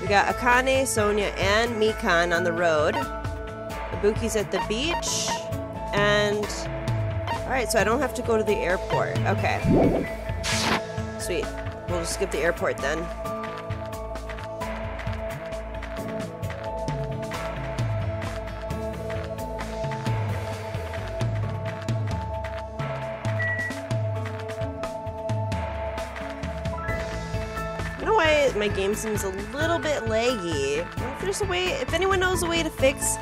We got Akane, Sonia, and Mikan on the road. Ibuki's at the beach. And, alright, so I don't have to go to the airport. Okay. Sweet. We'll just skip the airport then. why my game seems a little bit laggy. If there's a way, if anyone knows a way to fix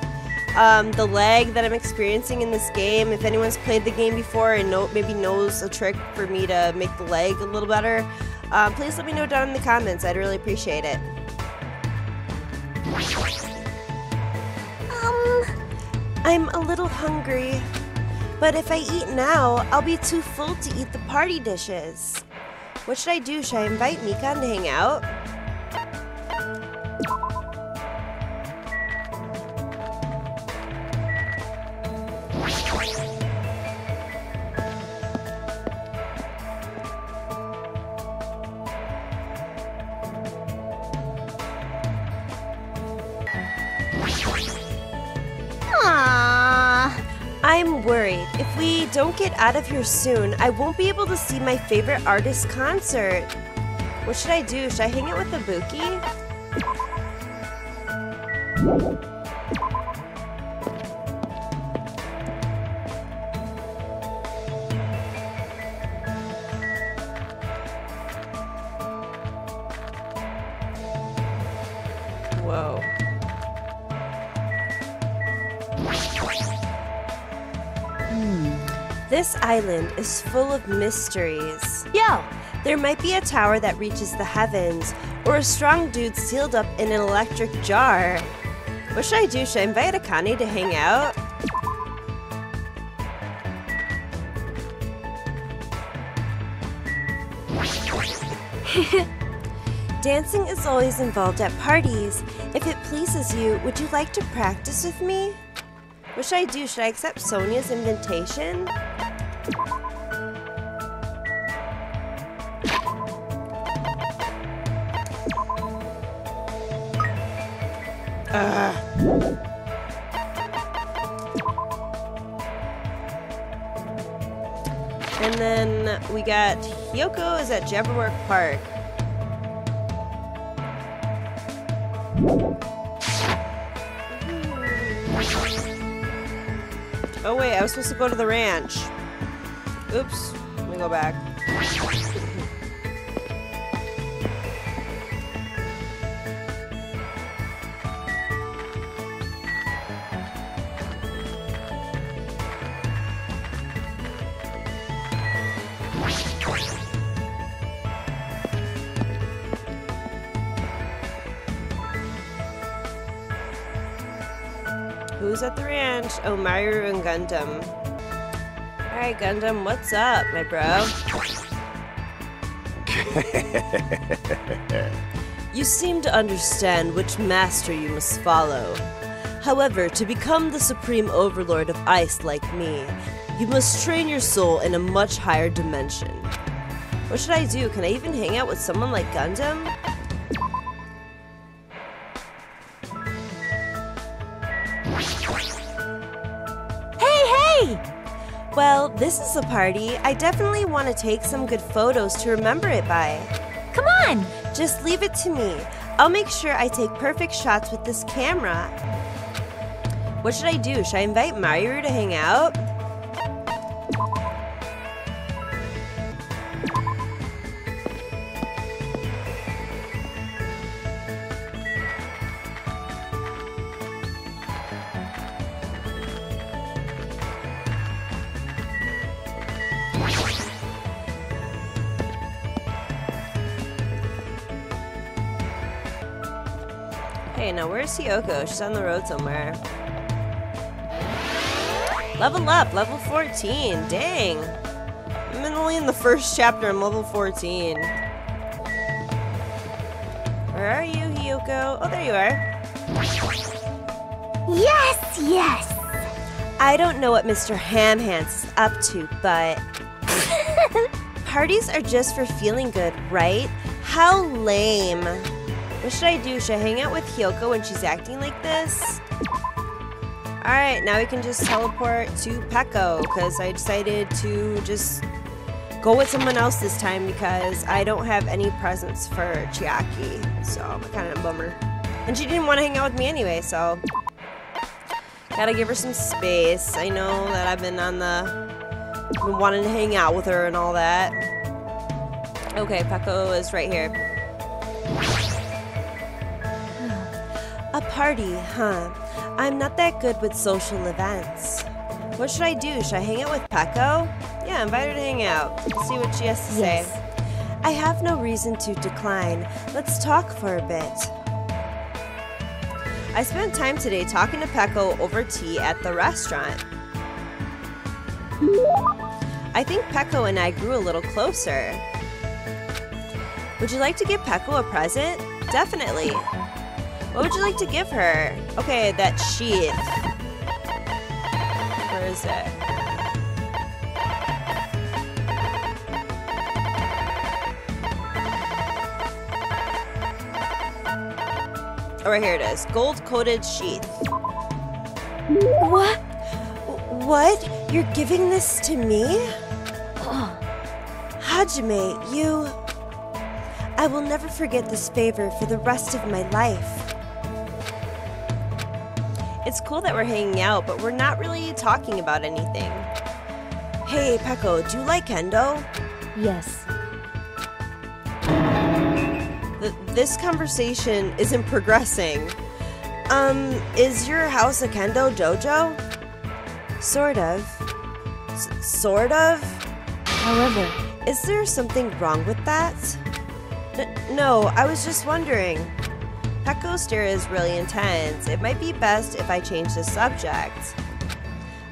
the lag that I'm experiencing in this game, if anyone's played the game before and maybe knows a trick for me to make the lag a little better, please let me know down in the comments. I'd really appreciate it. I'm a little hungry, but if I eat now, I'll be too full to eat the party dishes. What should I do? Should I invite Mikan to hang out? I'm worried. If we don't get out of here soon, I won't be able to see my favorite artist's concert. What should I do? Should I hang out with Ibuki? This island is full of mysteries. Yo! There might be a tower that reaches the heavens, or a strong dude sealed up in an electric jar. What should I do? Should I invite Akane to hang out? Dancing is always involved at parties. If it pleases you, would you like to practice with me? What should I do? Should I accept Sonia's invitation? And then we got Hiyoko is at Jabberwock Park. Oh wait, I was supposed to go to the ranch. Oops, let me go back. Who's at the ranch? Oh, Mahiru and Gundam. Alright, Gundam, what's up, my bro? You seem to understand which master you must follow. However, to become the supreme overlord of ice like me, you must train your soul in a much higher dimension. What should I do? Can I even hang out with someone like Gundam? Well, this is a party. I definitely want to take some good photos to remember it by. Come on! Just leave it to me. I'll make sure I take perfect shots with this camera. What should I do? Should I invite Mahiru to hang out? Hey, now where's Hiyoko? She's on the road somewhere. Level up, level 14. Dang. I'm only in the first chapter, I'm level 14. Where are you, Hiyoko? Oh, there you are. Yes, yes. I don't know what Mr. Ham Hands is up to, but... Parties are just for feeling good, right? How lame. What should I do? Should I hang out with Hiyoko when she's acting like this? Alright, now we can just teleport to Peko, because I decided to just go with someone else this time because I don't have any presents for Chiaki, so I'm kind of a bummer. And she didn't want to hang out with me anyway, so gotta give her some space. I know that I've been on the... been wanting to hang out with her and all that. Okay, Peko is right here. A party, huh? I'm not that good with social events. What should I do? Should I hang out with Peko? Yeah, invite her to hang out. Let's see what she has to say. I have no reason to decline. Let's talk for a bit. I spent time today talking to Peko over tea at the restaurant. I think Peko and I grew a little closer. Would you like to give Peko a present? Definitely. What would you like to give her? Okay, that sheath. Where is it? Oh, right here it is. Gold-coated sheath. What? What? You're giving this to me? Hajime, you... I will never forget this favor for the rest of my life. It's cool that we're hanging out, but we're not really talking about anything. Hey, Peko, do you like kendo? Yes. This conversation isn't progressing. Is your house a kendo dojo? Sort of. Sort of? However. Is there something wrong with that? No, I was just wondering. Peko's stare is really intense. It might be best if I change the subject.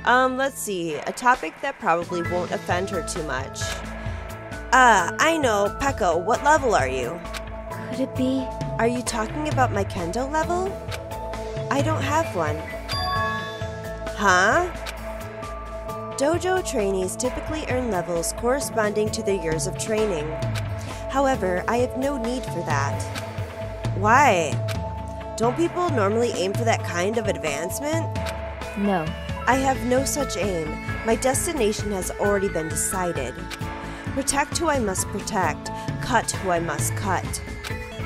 Let's see. A topic that probably won't offend her too much. I know. Peko, what level are you? Could it be? Are you talking about my kendo level? I don't have one. Huh? Dojo trainees typically earn levels corresponding to their years of training. However, I have no need for that. Why? Don't people normally aim for that kind of advancement? No. I have no such aim. My destination has already been decided. Protect who I must protect, cut who I must cut.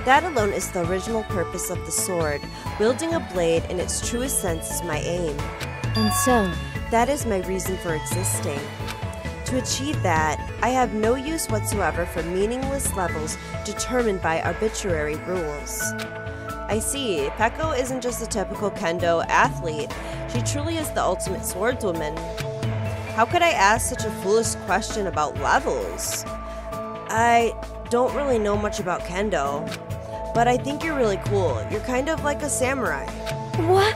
That alone is the original purpose of the sword. Wielding a blade in its truest sense is my aim. And so? That is my reason for existing. To achieve that, I have no use whatsoever for meaningless levels determined by arbitrary rules. I see. Peko isn't just a typical kendo athlete. She truly is the ultimate swordswoman. How could I ask such a foolish question about levels? I don't really know much about kendo. But I think you're really cool. You're kind of like a samurai. What?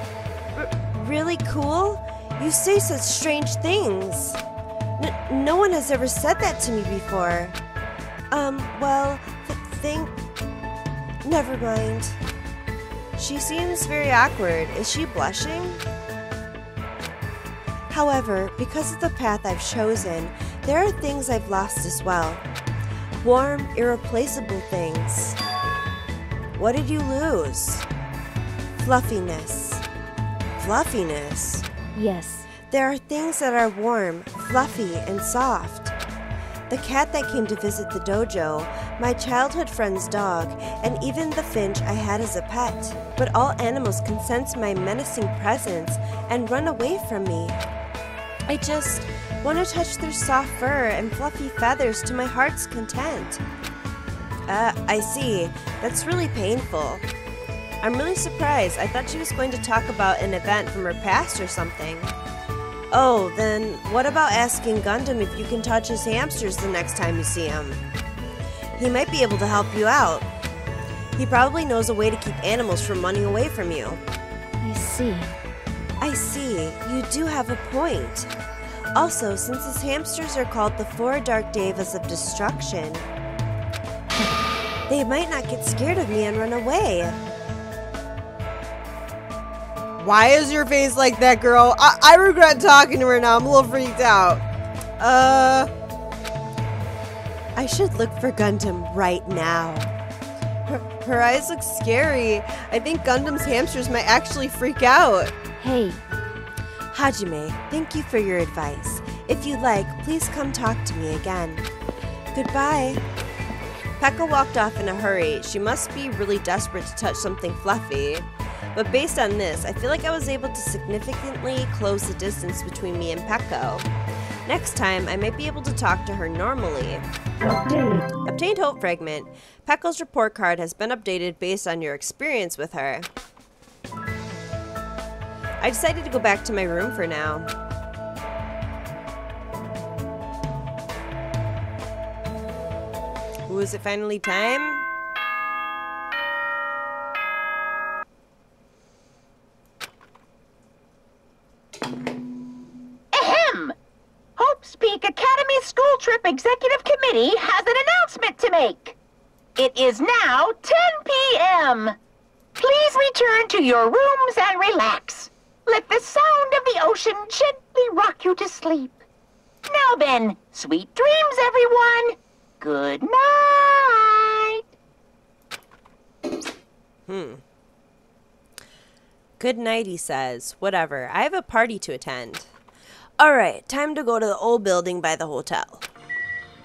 Really cool? You say such strange things. No one has ever said that to me before. Well, never mind. She seems very awkward. Is she blushing? However, because of the path I've chosen, there are things I've lost as well. Warm, irreplaceable things. What did you lose? Fluffiness. Fluffiness? Yes. There are things that are warm, fluffy, and soft. The cat that came to visit the dojo, my childhood friend's dog, and even the finch I had as a pet. But all animals can sense my menacing presence and run away from me. I just want to touch their soft fur and fluffy feathers to my heart's content. I see. That's really painful. I'm really surprised. I thought she was going to talk about an event from her past or something. Oh, then what about asking Gundam if you can touch his hamsters the next time you see him? He might be able to help you out. He probably knows a way to keep animals from running away from you. I see. I see. You do have a point. Also, since his hamsters are called the four dark devas of destruction, they might not get scared of me and run away. Why is your face like that, girl? I regret talking to her now. I'm a little freaked out. I should look for Gundam right now. Her eyes look scary. I think Gundam's hamsters might actually freak out. Hey. Hajime, thank you for your advice. If you like, please come talk to me again. Goodbye. Peko walked off in a hurry. She must be really desperate to touch something fluffy. But based on this, I feel like I was able to significantly close the distance between me and Peko. Next time, I might be able to talk to her normally. Obtained Hope Fragment. Peko's report card has been updated based on your experience with her. I decided to go back to my room for now. Ooh, is it finally time? Academy School Trip Executive Committee has an announcement to make. It is now 10 p.m. Please return to your rooms and relax. Let the sound of the ocean gently rock you to sleep. Now then, sweet dreams, everyone. Good night. Good night, he says. Whatever. I have a party to attend. Alright, time to go to the old building by the hotel.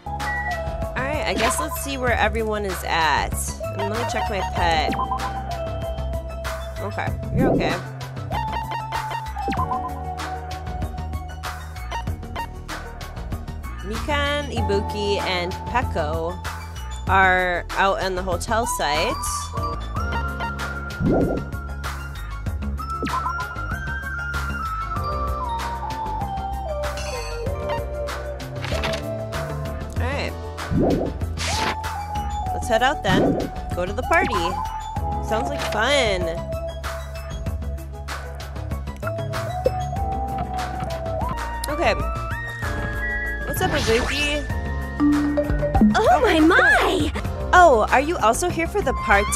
Alright, I guess let's see where everyone is at. And let me check my pet. Okay, you're okay. Mikan, Ibuki, and Peko are out on the hotel site. Let's head out then. Go to the party. Sounds like fun. Okay. What's up, Ibuki? Oh my my! Oh, are you also here for the party?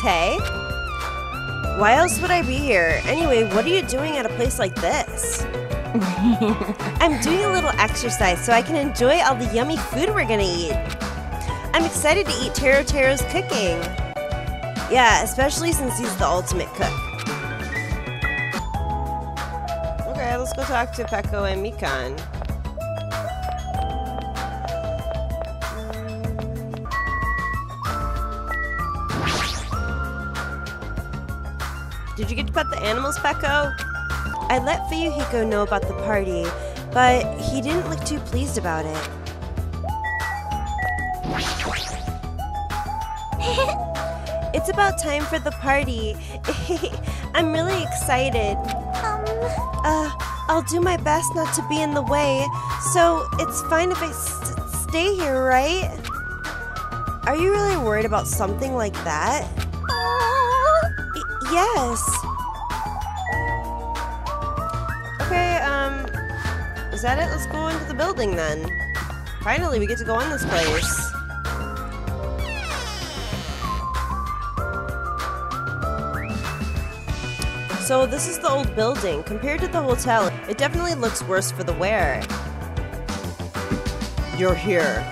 Why else would I be here? Anyway, what are you doing at a place like this? I'm doing a little exercise so I can enjoy all the yummy food we're gonna eat. I'm excited to eat Teruteru's cooking. Yeah, especially since he's the ultimate cook. Okay, let's go talk to Peko and Mikan. Did you get to pet the animals, Peko? I let Fuyuhiko know about the party, but he didn't look too pleased about it. It's about time for the party. I'm really excited. I'll do my best not to be in the way, so it's fine if I stay here, right? Are you really worried about something like that? Yes. Okay, is that it? Let's go into the building then. Finally, we get to go in this place. So this is the old building. Compared to the hotel, it definitely looks worse for the wear. You're here.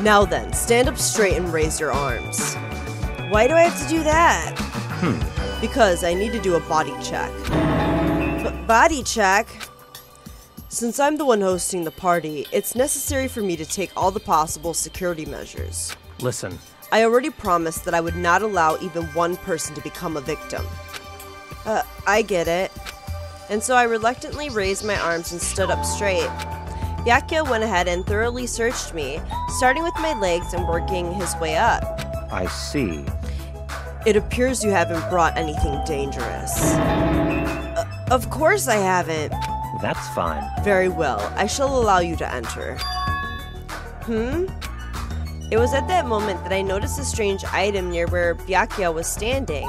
Now then, stand up straight and raise your arms. Why do I have to do that? Because I need to do a body check. Body check? Since I'm the one hosting the party, it's necessary for me to take all the possible security measures. Listen. I already promised that I would not allow even one person to become a victim. I get it. And so I reluctantly raised my arms and stood up straight. Byakuya went ahead and thoroughly searched me, starting with my legs and working his way up. I see. It appears you haven't brought anything dangerous. Of course I haven't. That's fine. Very well. I shall allow you to enter. It was at that moment that I noticed a strange item near where Byakuya was standing.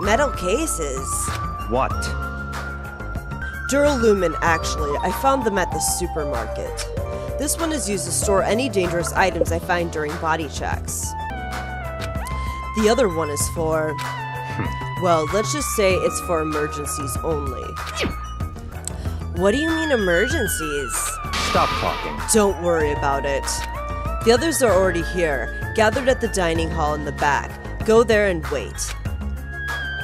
Metal cases. What? Duralumin, actually. I found them at the supermarket. This one is used to store any dangerous items I find during body checks. The other one is for... Well, let's just say it's for emergencies only. What do you mean emergencies? Stop talking. Don't worry about it. The others are already here, gathered at the dining hall in the back. Go there and wait.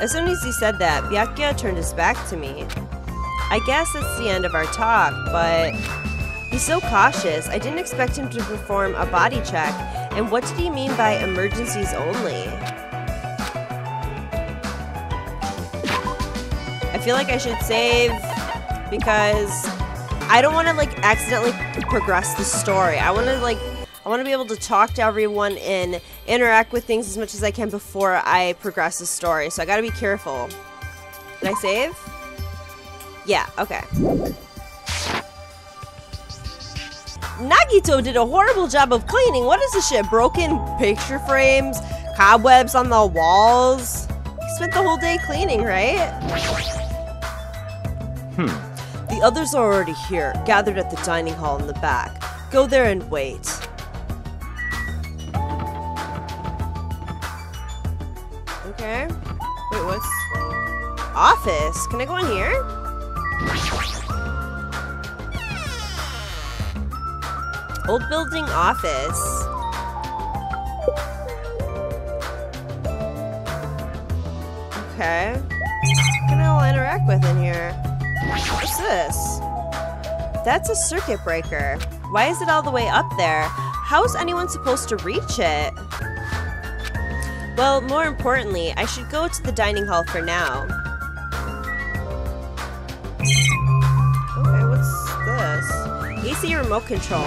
As soon as he said that, Byakuya turned his back to me. I guess that's the end of our talk, but... He's so cautious, I didn't expect him to perform a body check. And what did he mean by emergencies only? I feel like I should save because I don't want to like accidentally progress the story. I want to be able to talk to everyone and interact with things as much as I can before I progress the story. So I gotta be careful. Did I save? Yeah, okay. Nagito did a horrible job of cleaning. What is this shit? Broken picture frames? Cobwebs on the walls? He spent the whole day cleaning, right? The others are already here, gathered at the dining hall in the back. Go there and wait. Okay. Wait, what's... Office? Can I go in here? Old building office. Okay. What can I interact with in here? What's this? That's a circuit breaker. Why is it all the way up there? How is anyone supposed to reach it? Well, more importantly, I should go to the dining hall for now. Okay, what's this? AC remote control.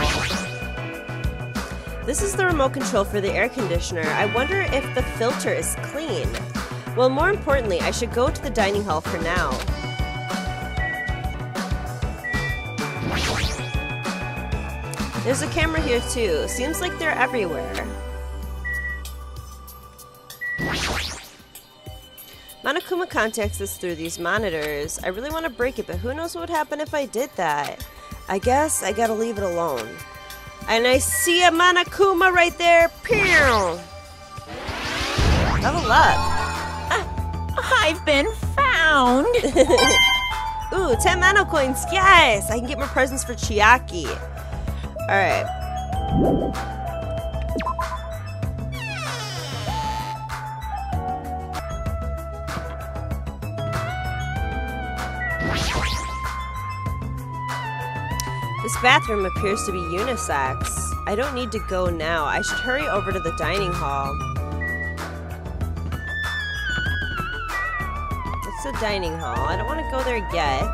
This is the remote control for the air conditioner. I wonder if the filter is clean. Well, more importantly, I should go to the dining hall for now. There's a camera here too. Seems like they're everywhere. Monokuma contacts us through these monitors. I really want to break it, but who knows what would happen if I did that? I guess I gotta leave it alone. And I see a Monokuma right there! Pew! Level up! I've been found! Ooh, 10 Mono coins! Yes! I can get more presents for Chiaki. Alright. This bathroom appears to be unisex. I don't need to go now. I should hurry over to the dining hall. It's the dining hall. I don't want to go there yet.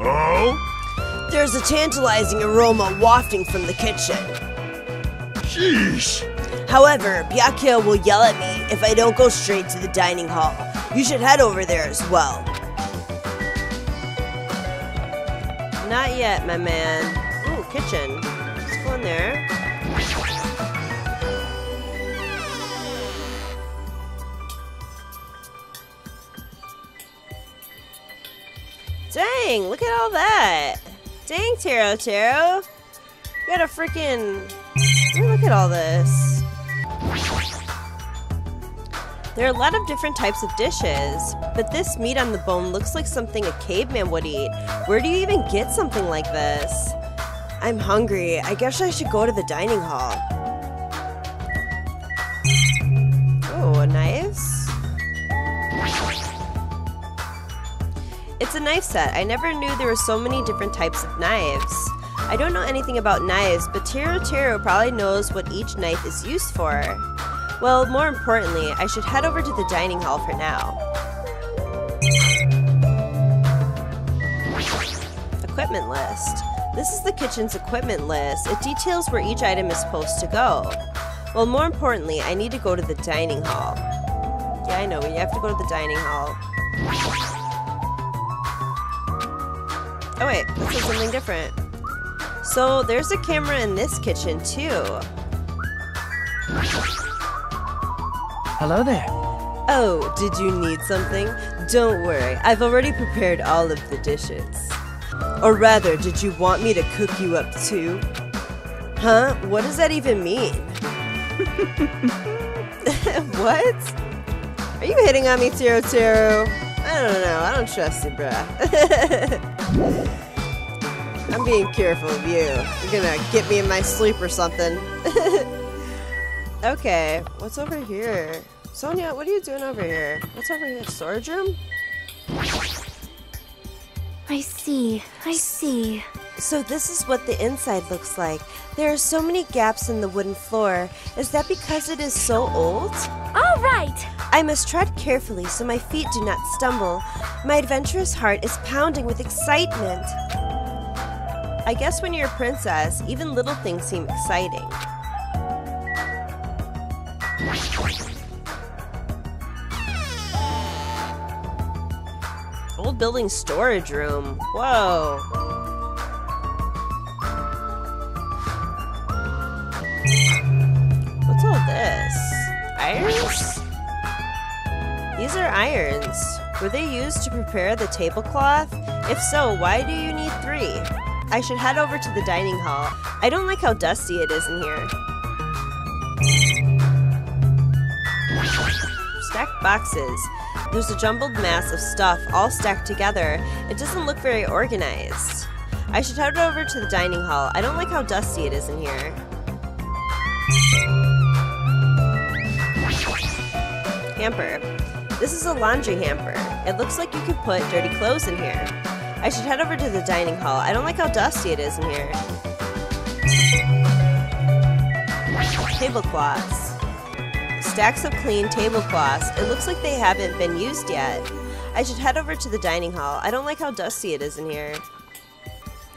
Oh? There's a tantalizing aroma wafting from the kitchen. Sheesh. However, Byakuya will yell at me if I don't go straight to the dining hall. You should head over there as well. Not yet, my man. Ooh, kitchen. Let's go in there. Dang, look at all that. Dang, Teruteru. You got a freaking... Look at all this. There are a lot of different types of dishes, but this meat on the bone looks like something a caveman would eat. Where do you even get something like this? I'm hungry. I guess I should go to the dining hall. Oh, a knife? It's a knife set. I never knew there were so many different types of knives. I don't know anything about knives, but Teruteru probably knows what each knife is used for. Well, more importantly, I should head over to the dining hall for now. Equipment list. This is the kitchen's equipment list. It details where each item is supposed to go. Well, more importantly, I need to go to the dining hall. Yeah, I know, we have to go to the dining hall. Oh wait, this is something different. So, there's a camera in this kitchen, too. Hello there. Oh, did you need something? Don't worry, I've already prepared all of the dishes. Or rather, did you want me to cook you up too? Huh? What does that even mean? What? Are you hitting on me, Teruteru? I don't know, I don't trust you, bruh. I'm being careful of you. You're gonna get me in my sleep or something. Okay, what's over here? Sonia, what are you doing over here? What's over here? Storage room? I see. So this is what the inside looks like. There are so many gaps in the wooden floor. Is that because it is so old? All right! I must tread carefully so my feet do not stumble. My adventurous heart is pounding with excitement. I guess when you're a princess, even little things seem exciting. Old building storage room. Whoa. What's all this? Irons? These are irons. Were they used to prepare the tablecloth? If so, why do you need three? I should head over to the dining hall. I don't like how dusty it is in here. Stacked boxes. There's a jumbled mass of stuff all stacked together. It doesn't look very organized. I should head over to the dining hall. I don't like how dusty it is in here. Hamper. This is a laundry hamper. It looks like you could put dirty clothes in here. I should head over to the dining hall. I don't like how dusty it is in here. Tablecloths. Stacks of clean tablecloths. It looks like they haven't been used yet. I should head over to the dining hall. I don't like how dusty it is in here.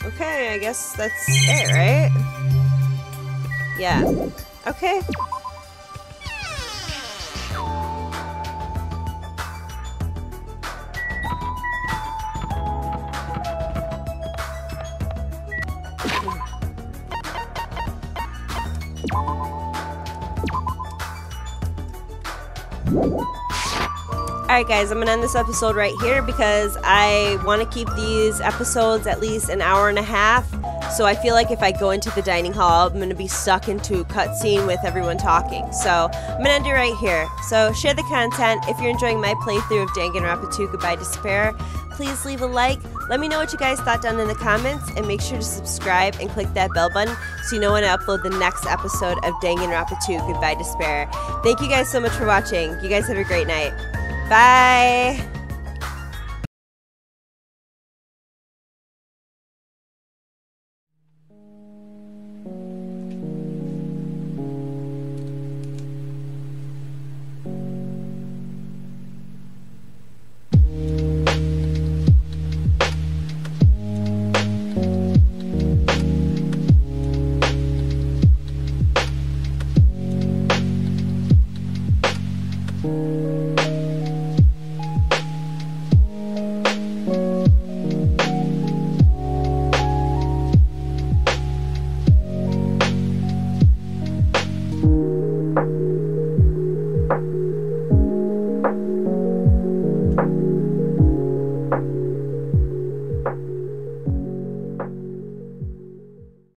Okay, I guess that's it, right? Yeah. Okay. Alright guys, I'm gonna end this episode right here because I want to keep these episodes at least an hour and a half. So I feel like if I go into the dining hall, I'm gonna be stuck into a cutscene with everyone talking. So I'm gonna end it right here. So share the content. If you're enjoying my playthrough of Danganronpa 2 Goodbye Despair, please leave a like. Let me know what you guys thought down in the comments, and make sure to subscribe and click that bell button so you know when I upload the next episode of Danganronpa 2 Goodbye Despair. Thank you guys so much for watching. You guys have a great night. Bye!